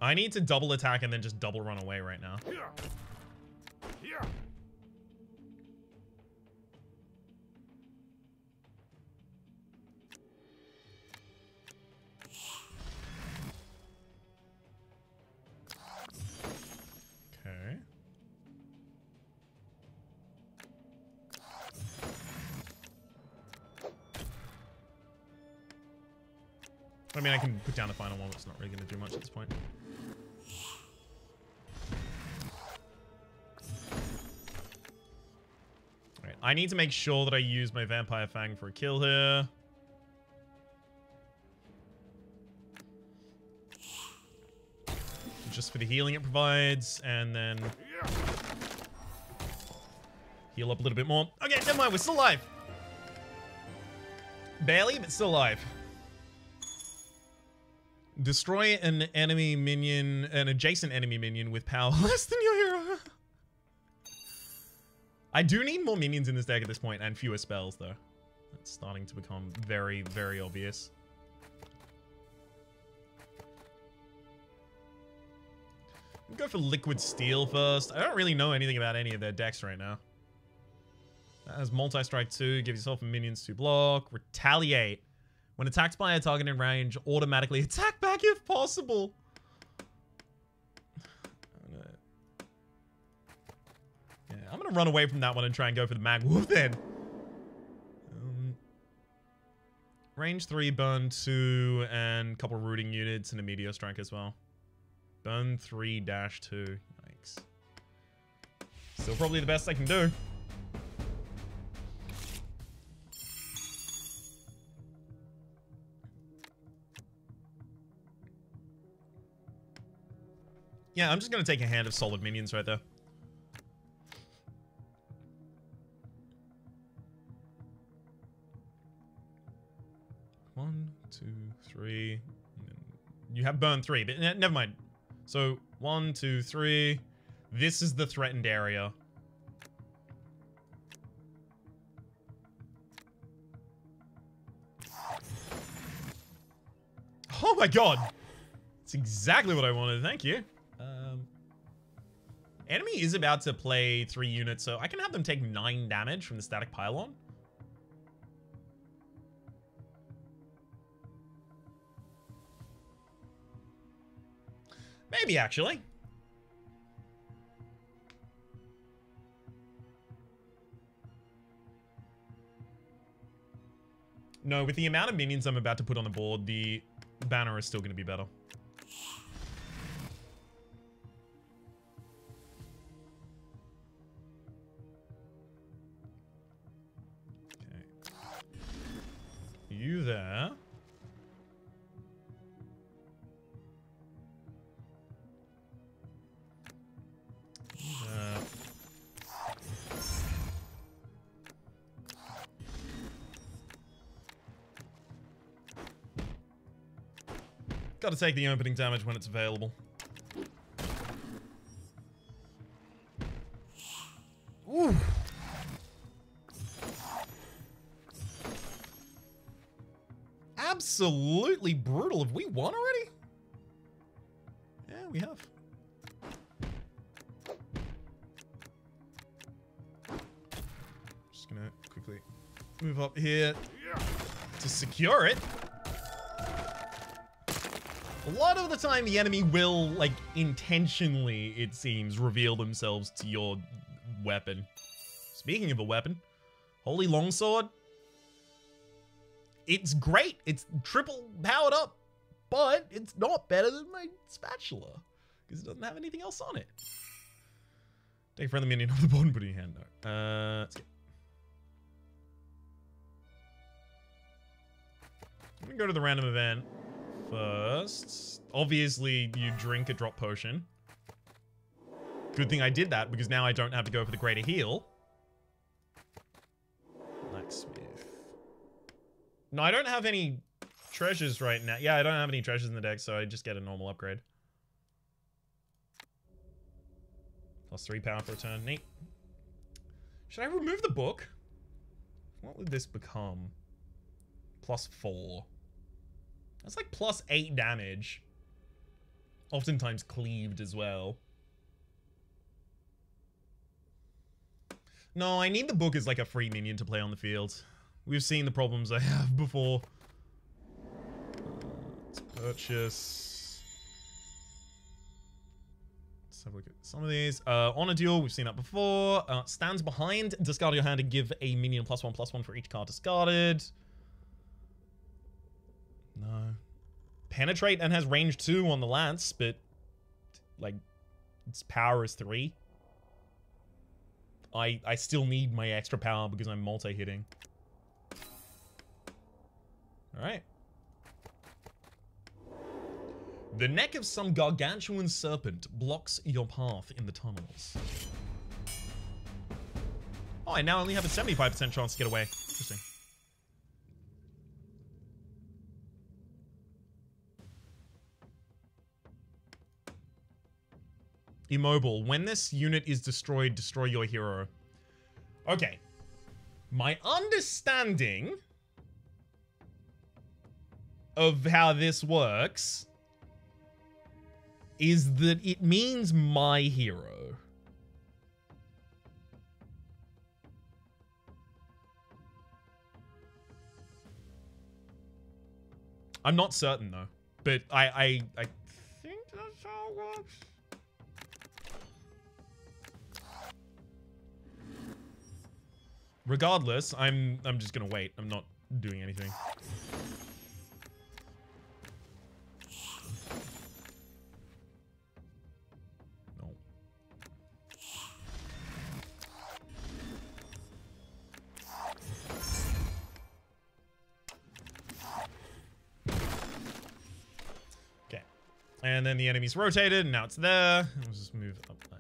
I need to double attack and then just double run away right now. I mean, I can put down a final one, but it's not really going to do much at this point. I need to make sure that I use my Vampire Fang for a kill here. Just for the healing it provides, and then heal up a little bit more. Okay, never mind, we're still alive. Barely, but still alive. Destroy an enemy minion, an adjacent enemy minion with power less than your hero. I do need more minions in this deck at this point, and fewer spells, though. That's starting to become very, very obvious. We'll go for Liquid Steel first. I don't really know anything about any of their decks right now. That has multi-strike 2. Give yourself minions to block. Retaliate. When attacked by a target in range, automatically attack back if possible. Yeah, I'm going to run away from that one and try and go for the Magwolf then. Range 3, burn 2, and a couple rooting units and a Meteor Strike as well. Burn 3-2. Yikes. Still probably the best I can do. Yeah, I'm just going to take a hand of solid minions right there. One, two, three. You have burn 3, but never mind. So, 1, 2, 3. This is the threatened area. Oh my god! That's exactly what I wanted, thank you. Enemy is about to play 3 units, so I can have them take 9 damage from the static pylon. Maybe, actually. No, with the amount of minions I'm about to put on the board, the banner is still going to be better. You there. Gotta take the opening damage when it's available. Ooh. Absolutely brutal. Have we won already? Yeah, we have. Just gonna quickly move up here to secure it. A lot of the time, the enemy will, like, intentionally, it seems, reveal themselves to your weapon. Speaking of a weapon, Holy Longsword. It's great. It's triple powered up, but it's not better than my spatula because it doesn't have anything else on it. Take a friendly minion off the board and put it in your hand. No. Let's go. Let me go to the random event first. Obviously, you drink a drop potion. Good thing I did that because now I don't have to go for the greater heal. Blacksmith. No, I don't have any treasures right now. Yeah, I don't have any treasures in the deck, so I just get a normal upgrade. Plus 3 power per turn. Neat. Should I remove the book? What would this become? Plus 4. That's like plus 8 damage. Oftentimes cleaved as well. No, I need the book as like a free minion to play on the field. We've seen the problems I have before. Let's purchase. Let's have a look at some of these. Honor Duel, we've seen that before. Stands behind. Discard your hand and give a minion +1/+1 for each card discarded. No. Penetrate and has range 2 on the lance, but like its power is 3. I still need my extra power because I'm multi-hitting. Alright. The neck of some gargantuan serpent blocks your path in the tunnels. Oh, I now only have a 75% chance to get away. Interesting. Immobile. When this unit is destroyed, destroy your hero. Okay. My understanding of how this works is that it means my hero. I'm not certain though, but I think that's how it works. Regardless, I'm just gonna wait. I'm not doing anything. No. Okay. And then the enemy's rotated, and now it's there. Let's just move up there.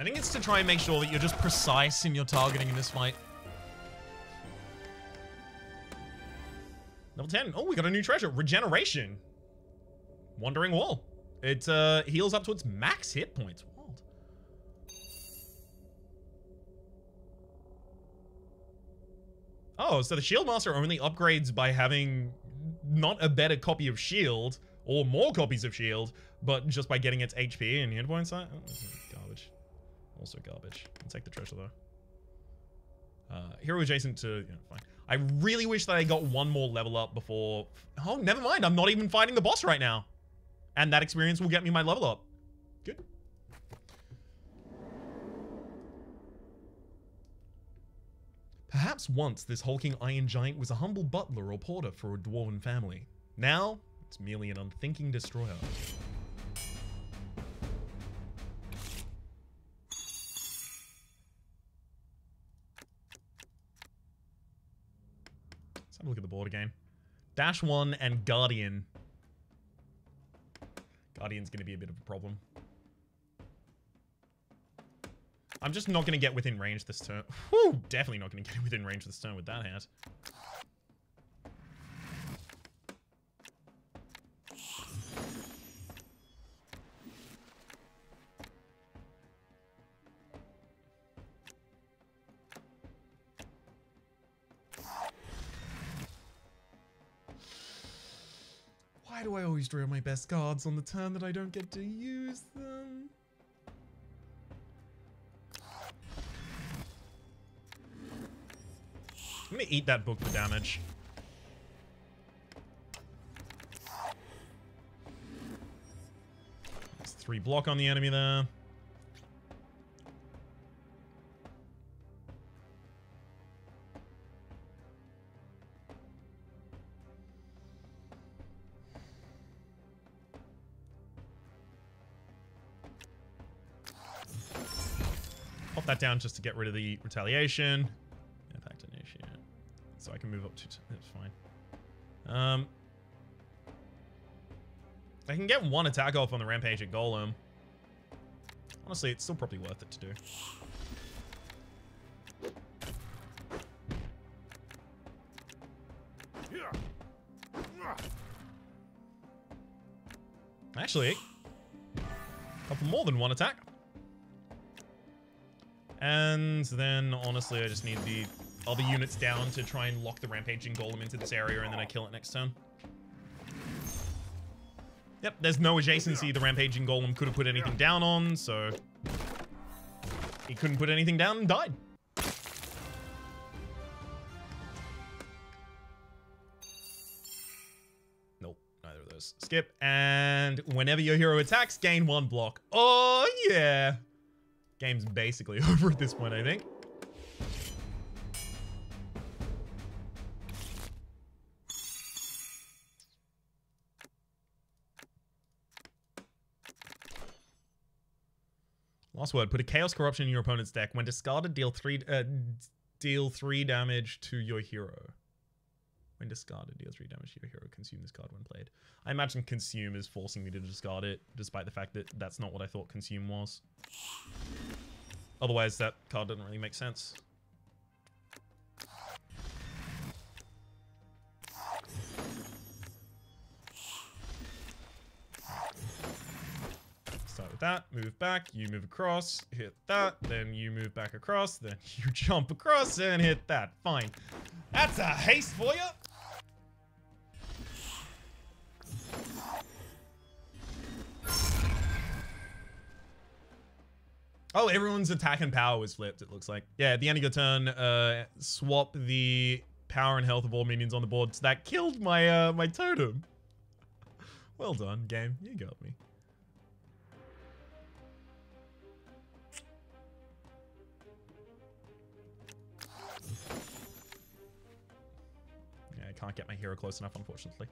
I think it's to try and make sure that you're just precise in your targeting in this fight. Level 10. Oh, we got a new treasure. Regeneration. Wandering Wall. It heals up to its max hit points. Wild. Oh, so the Shield Master only upgrades by having not a better copy of Shield or more copies of Shield, but just by getting its HP and hit points. Oh, garbage. Also garbage. I'll take the treasure though. Hero adjacent to, you know, fine. I really wish that I got one more level up before. Oh, never mind. I'm not even fighting the boss right now. And that experience will get me my level up. Good. Perhaps once this hulking iron giant was a humble butler or porter for a dwarven family. Now, it's merely an unthinking destroyer. Have a look at the board again. Dash 1 and Guardian. Guardian's going to be a bit of a problem. I'm just not going to get within range this turn. Whew, definitely not going to get within range this turn with that hat. Why do I always draw my best cards on the turn that I don't get to use them? I'm gonna eat that book for damage. There's 3 block on the enemy there. That down just to get rid of the retaliation. Impact initiate. So I can move up to... That's fine. I can get one attack off on the rampage at Golem. Honestly, it's still probably worth it to do. Actually, a couple more than one attack. And then, honestly, I just need the other units down to try and lock the rampaging golem into this area, and then I kill it next turn. Yep, there's no adjacency the rampaging golem could have put anything down on, so... He couldn't put anything down and died. Nope, neither of those. Skip, and whenever your hero attacks, gain 1 block. Oh, yeah! Game's basically over at this point, I think. Last word. Put a Chaos Corruption in your opponent's deck. When discarded, deal 3 damage to your hero. When discarded, deal 3 damage to your hero. Consume this card when played. I imagine consume is forcing me to discard it, despite the fact that that's not what I thought consume was. Otherwise, that card doesn't really make sense. Start with that, move back, you move across, hit that, then you move back across, then you jump across and hit that. Fine. That's a haste for you. Oh, everyone's attack and power was flipped, it looks like. Yeah, at the end of your turn, swap the power and health of all minions on the board. So that killed my my totem. Well done, game. You got me. I can't get my hero close enough, unfortunately.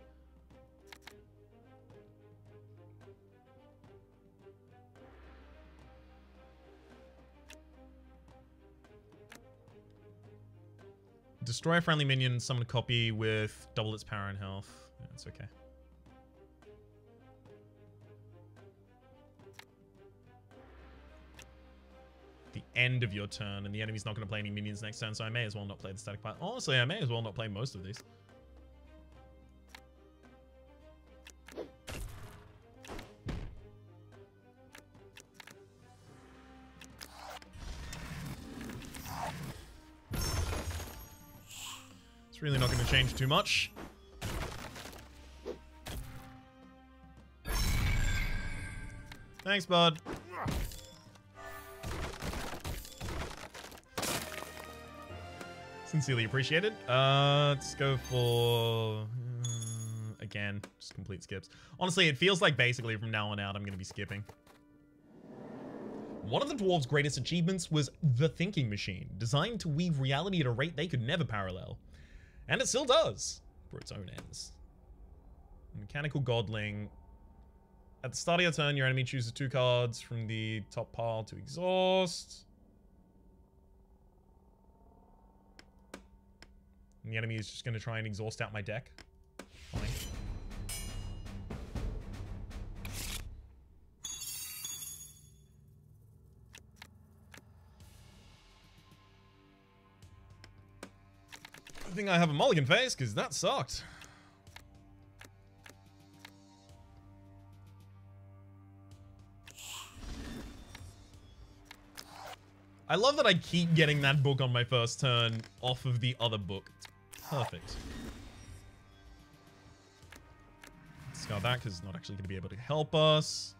Destroy a friendly minion and summon a copy with double its power and health. Yeah, that's okay. The end of your turn, and the enemy's not going to play any minions next turn, so I may as well not play the static pile. Honestly, I may as well not play most of these. It's really not going to change too much. Thanks, bud. Sincerely appreciated. Let's go for... again, just complete skips. Honestly, it feels like basically from now on out, I'm going to be skipping. One of the dwarves' greatest achievements was the thinking machine, designed to weave reality at a rate they could never parallel. And it still does, for its own ends. Mechanical Godling. At the start of your turn, your enemy chooses 2 cards from the top pile to exhaust. And the enemy is just going to try and exhaust out my deck. Fine. I think I have a mulligan phase, because that sucked. I love that I keep getting that book on my first turn off of the other book. It's perfect. Discard that, because it's not actually going to be able to help us.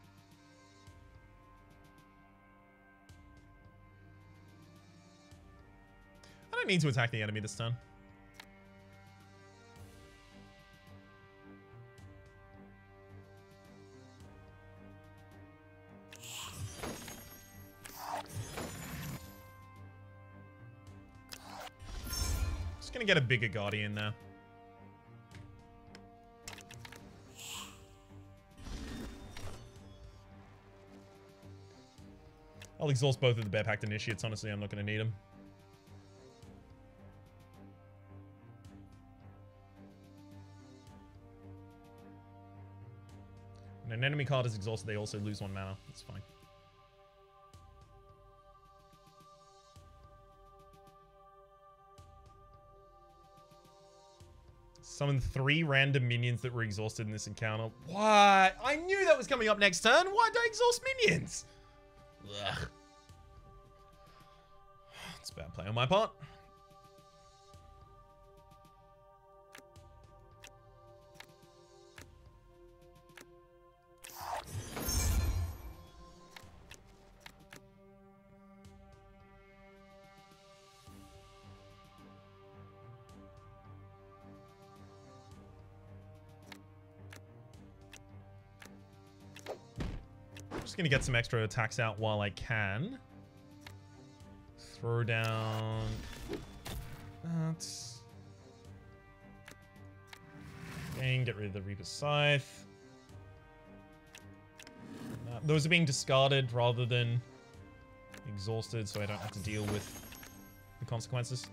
I don't need to attack the enemy this turn. Gonna get a bigger guardian now. I'll exhaust both of the Bear Pact initiates. Honestly, I'm not gonna need them. When an enemy card is exhausted, they also lose 1 mana. That's fine. Summon 3 random minions that were exhausted in this encounter. What? I knew that was coming up next turn. Why did I exhaust minions? Ugh. It's a bad play on my part. Gonna get some extra attacks out while I can. Throw down that. And get rid of the Reaper's Scythe. Those are being discarded rather than exhausted so I don't have to deal with the consequences.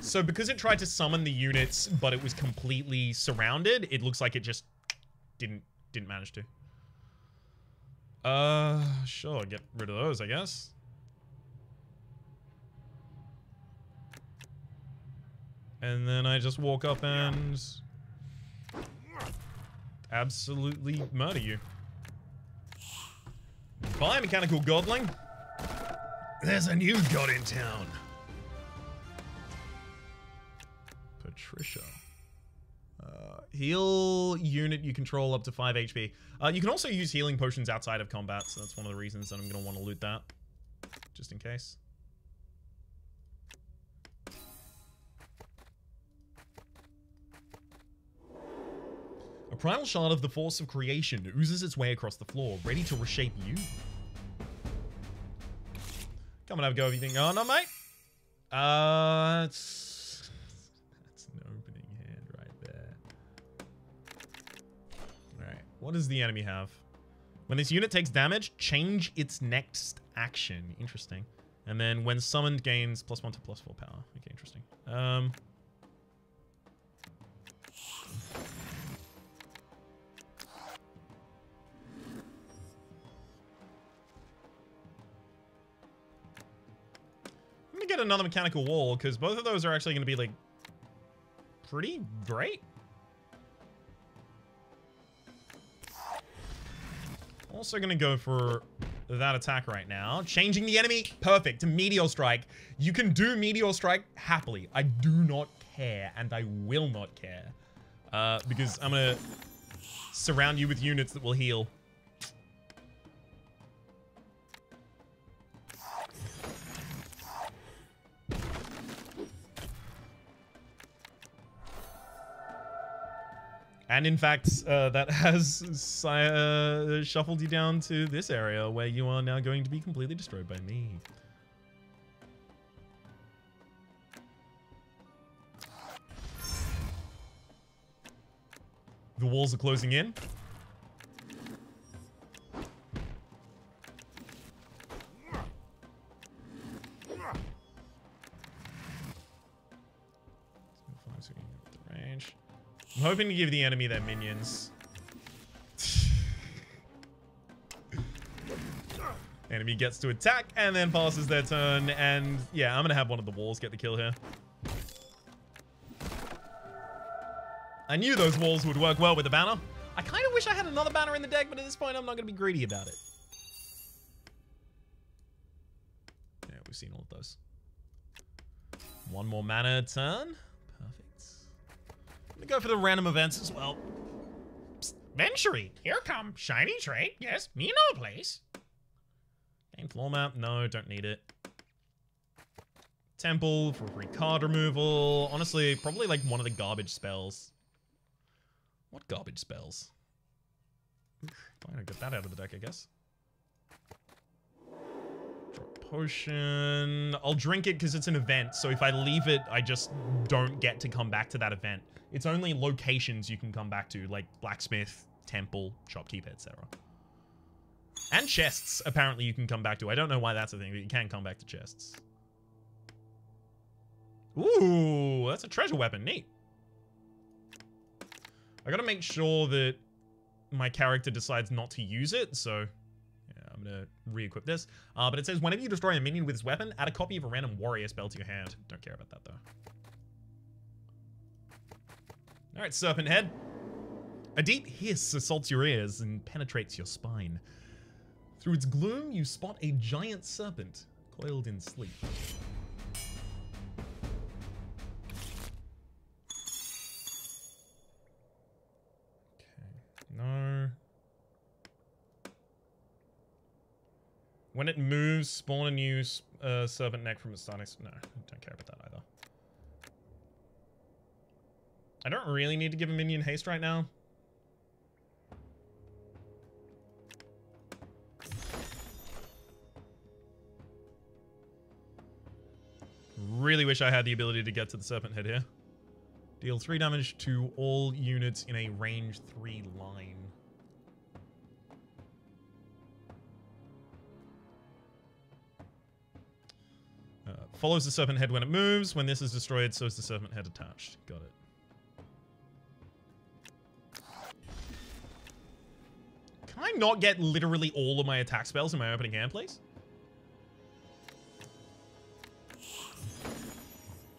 So because it tried to summon the units, but it was completely surrounded, it looks like it just didn't manage to. Sure, get rid of those, I guess. And then I just walk up and absolutely murder you. Bye, mechanical godling. There's a new god in town. Patricia. Heal unit you control up to 5 HP. You can also use healing potions outside of combat, so that's one of the reasons that I'm going to want to loot that. Just in case. A primal shard of the force of creation oozes its way across the floor, ready to reshape you. Come and have a go if you think, oh no, mate. That's an opening hand right there. Alright, what does the enemy have? When this unit takes damage, change its next action. Interesting. And then when summoned, gains +1 to +4 power. Okay, interesting. Get another mechanical wall, because both of those are actually going to be like pretty great. Also going to go for that attack right now, changing the enemy. Perfect. To meteor strike. You can do meteor strike happily. I do not care, and I will not care, because I'm going to surround you with units that will heal. And in fact, that has shuffled you down to this area where you are now going to be completely destroyed by me. The walls are closing in. I'm hoping to give the enemy their minions. Enemy gets to attack and then passes their turn. And yeah, I'm going to have one of the walls get the kill here. I knew those walls would work well with the banner. I kind of wish I had another banner in the deck, but at this point, I'm not going to be greedy about it. Yeah, we've seen all of those. One more mana turn. I'm gonna go for the random events as well. Psst, Venturi, here come. Shiny trade, yes, me no place. Game floor map, no, don't need it. Temple for free card removal. Honestly, probably like one of the garbage spells. What garbage spells? I'm gonna get that out of the deck, I guess. Potion. I'll drink it because it's an event, so if I leave it, I just don't get to come back to that event. It's only locations you can come back to, like blacksmith, temple, shopkeeper, etc. And chests, apparently, you can come back to. I don't know why that's a thing, but you can come back to chests. Ooh, that's a treasure weapon. Neat. I gotta make sure that my character decides not to use it, so... I'm going to re-equip this. But it says, whenever you destroy a minion with this weapon, add a copy of a random warrior spell to your hand. Don't care about that, though. Alright, Serpent Head. A deep hiss assaults your ears and penetrates your spine. Through its gloom, you spot a giant serpent coiled in sleep. Okay, no... When it moves, spawn a new serpent neck from its starting... No, I don't care about that either. I don't really need to give a minion haste right now. Really wish I had the ability to get to the serpent head here. Deal 3 damage to all units in a range 3 line. Follows the serpent head when it moves. When this is destroyed, so is the serpent head attached. Got it. Can I not get literally all of my attack spells in my opening hand, please?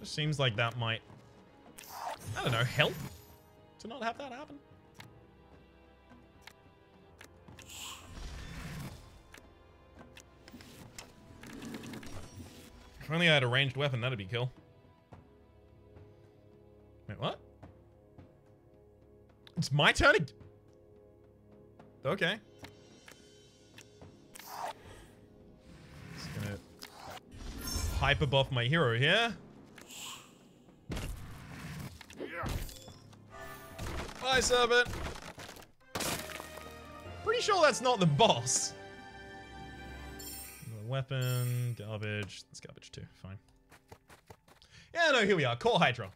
Just seems like that might, I don't know, help to not have that happen. If only I had a ranged weapon, that'd be cool. Wait, what? It's my turn again. Okay. Just gonna hyper buff my hero here. Bye, servant. Pretty sure that's not the boss. Another weapon, garbage. That's garbage too. Fine. Yeah, no, here we are. Core Hydra.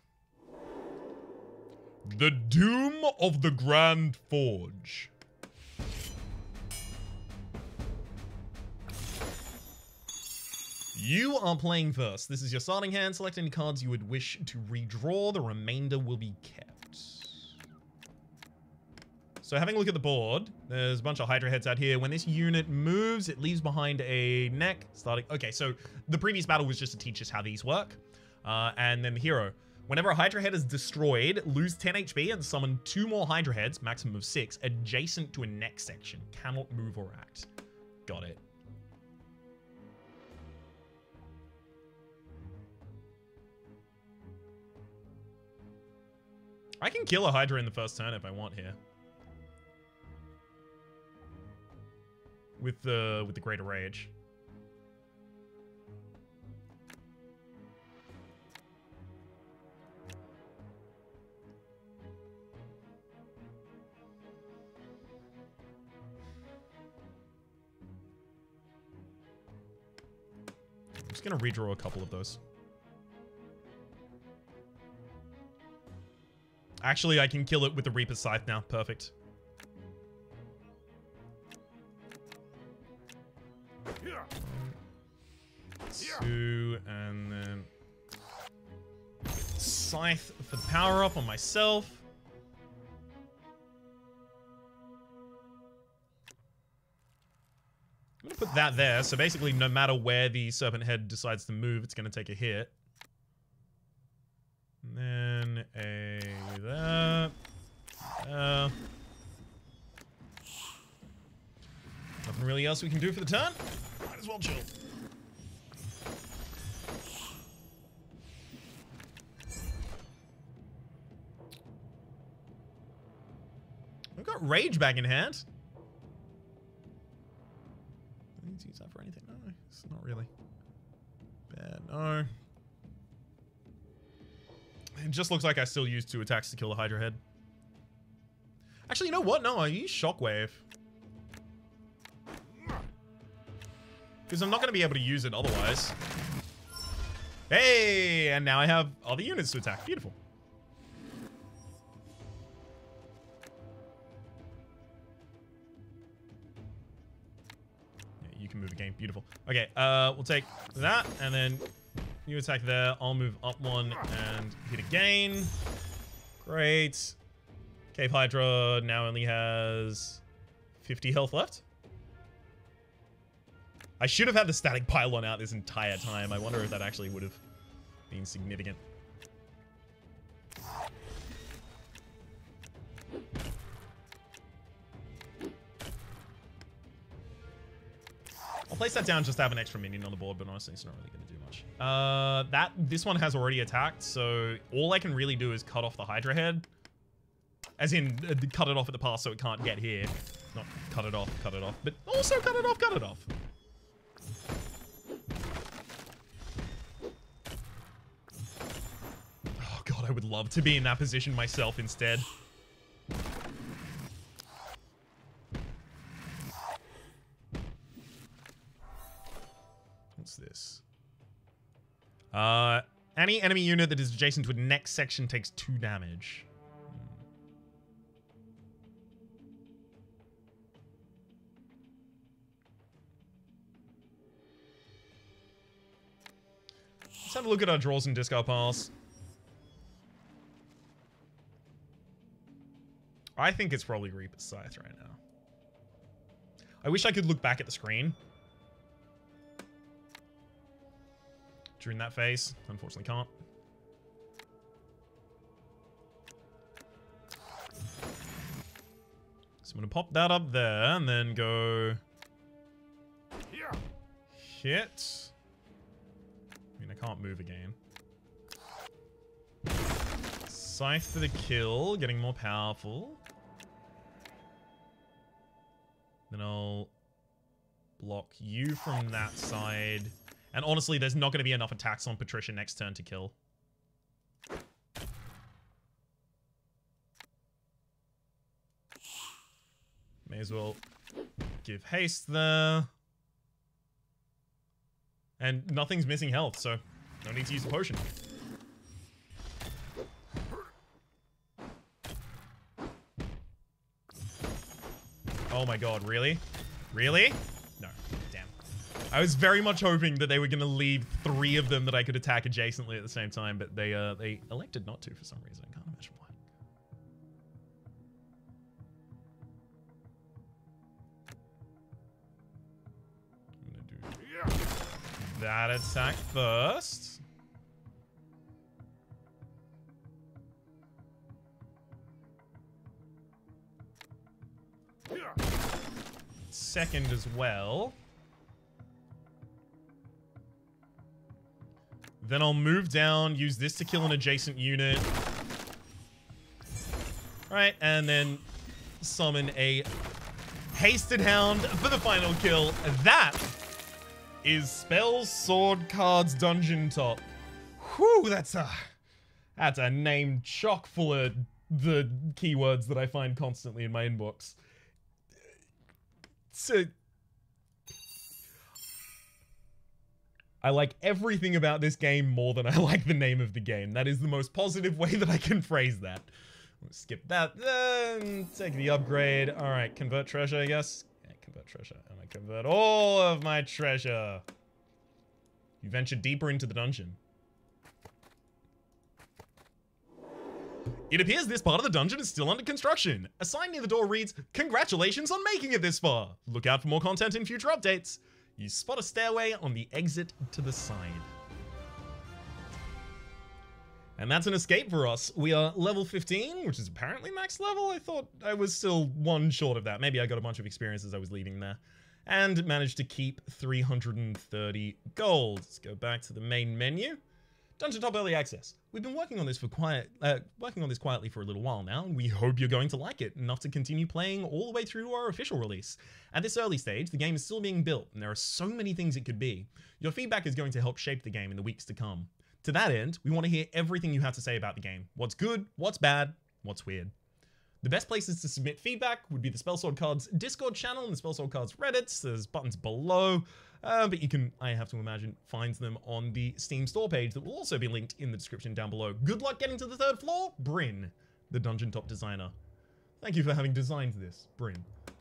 The Doom of the Grand Forge. You are playing first. This is your starting hand. Select any cards you would wish to redraw. The remainder will be kept. So having a look at the board, there's a bunch of Hydra heads out here. When this unit moves, it leaves behind a neck. Starting. Okay, so the previous battle was just to teach us how these work. And then the hero. Whenever a Hydra head is destroyed, lose 10 HP and summon 2 more Hydra heads, maximum of 6, adjacent to a neck section. Cannot move or act. Got it. I can kill a Hydra in the first turn if I want here. With the Greater Rage. I'm just gonna redraw a couple of those. Actually, I can kill it with the Reaper's Scythe now. Perfect. Two, and then... Scythe for the power-up on myself. I'm gonna put that there, so basically no matter where the Serpent Head decides to move, it's gonna take a hit. And then a that. Nothing really else we can do for the turn. Might as well chill. We've got Rage back in hand. I need to use that for anything. No, it's not really bad. No. It just looks like I still use 2 attacks to kill the Hydra head. Actually, you know what? No, I use Shockwave. Because I'm not going to be able to use it otherwise. Hey! And now I have other units to attack. Beautiful. Yeah, you can move again. Beautiful. Okay, we'll take that and then... You attack there, I'll move up 1 and hit again. Great. Cave Hydra now only has 50 health left. I should have had the static pylon out this entire time. I wonder if that actually would have been significant. I'll place that down just to have an extra minion on the board, but honestly, it's not really going to do much. This one has already attacked, so all I can really do is cut off the Hydra head. As in, cut it off at the pass so it can't get here. Not cut it off, but also cut it off. Oh god, I would love to be in that position myself instead. What's this? Any enemy unit that is adjacent to a neck section takes 2 damage. Let's have a look at our draws and discard piles. I think it's probably Reaper's Scythe right now. I wish I could look back at the screen during that phase. Unfortunately, can't. So I'm gonna pop that up there and then go hit. I mean, I can't move again. Scythe for the kill, getting more powerful. Then I'll block you from that side. And honestly, there's not going to be enough attacks on Patricia next turn to kill. May as well give haste there. And nothing's missing health, so no need to use the potion. Oh my god, really? Really? No, damn. I was very much hoping that they were gonna leave three of them that I could attack adjacently at the same time, but they elected not to for some reason. I can't imagine why. I'm gonna do that attack first. Second as well. Then I'll move down, use this to kill an adjacent unit. Alright, and then summon a Hasted Hound for the final kill. That is Spellsword Cards Dungeon Top. Whew, that's a name chock full of the keywords that I find constantly in my inbox. So, I like everything about this game more than I like the name of the game. That is the most positive way that I can phrase that. Let's skip that, then take the upgrade. All right, convert treasure, I guess. Yeah, convert treasure, and I convert all of my treasure. You venture deeper into the dungeon. It appears this part of the dungeon is still under construction. A sign near the door reads, "Congratulations on making it this far. Look out for more content in future updates." You spot a stairway on the exit to the side. And that's an escape for us. We are level 15, which is apparently max level. I thought I was still one short of that. Maybe I got a bunch of experience as I was leaving there. And managed to keep 330 gold. Let's go back to the main menu. Dungeon Top Early Access. We've been working on this quietly for a little while now, and we hope you're going to like it enough to continue playing all the way through our official release. At this early stage, the game is still being built, and there are so many things it could be. Your feedback is going to help shape the game in the weeks to come. To that end, we want to hear everything you have to say about the game. What's good, what's bad, what's weird. The best places to submit feedback would be the Spellsword Cards Discord channel and the Spellsword Cards Reddits. There's buttons below. But you can, I have to imagine, find them on the Steam store page that will also be linked in the description down below. Good luck getting to the third floor, Bryn, the Dungeon Top designer. Thank you for having designed this, Bryn. It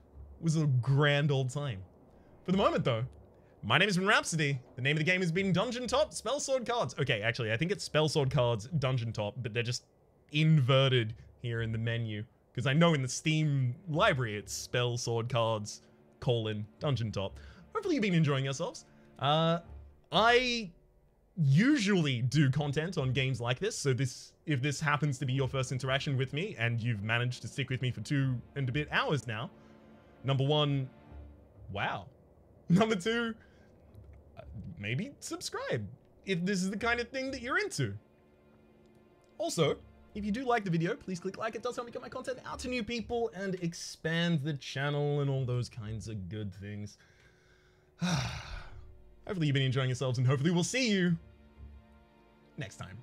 was a grand old time. For the moment, though, my name has been Rhapsody. The name of the game has been Dungeon Top Spellsword Cards. Okay, actually, I think it's Spellsword Cards Dungeon Top, but they're just inverted here in the menu. Because I know in the Steam library, it's Spellsword Cards, Dungeon Top. Hopefully you've been enjoying yourselves. I usually do content on games like this, so if this happens to be your first interaction with me, and you've managed to stick with me for 2 and a bit hours now, number one, wow. Number two, maybe subscribe, if this is the kind of thing that you're into. Also, if you do like the video, please click like. It does help me get my content out to new people and expand the channel and all those kinds of good things. Hopefully you've been enjoying yourselves, and hopefully we'll see you next time.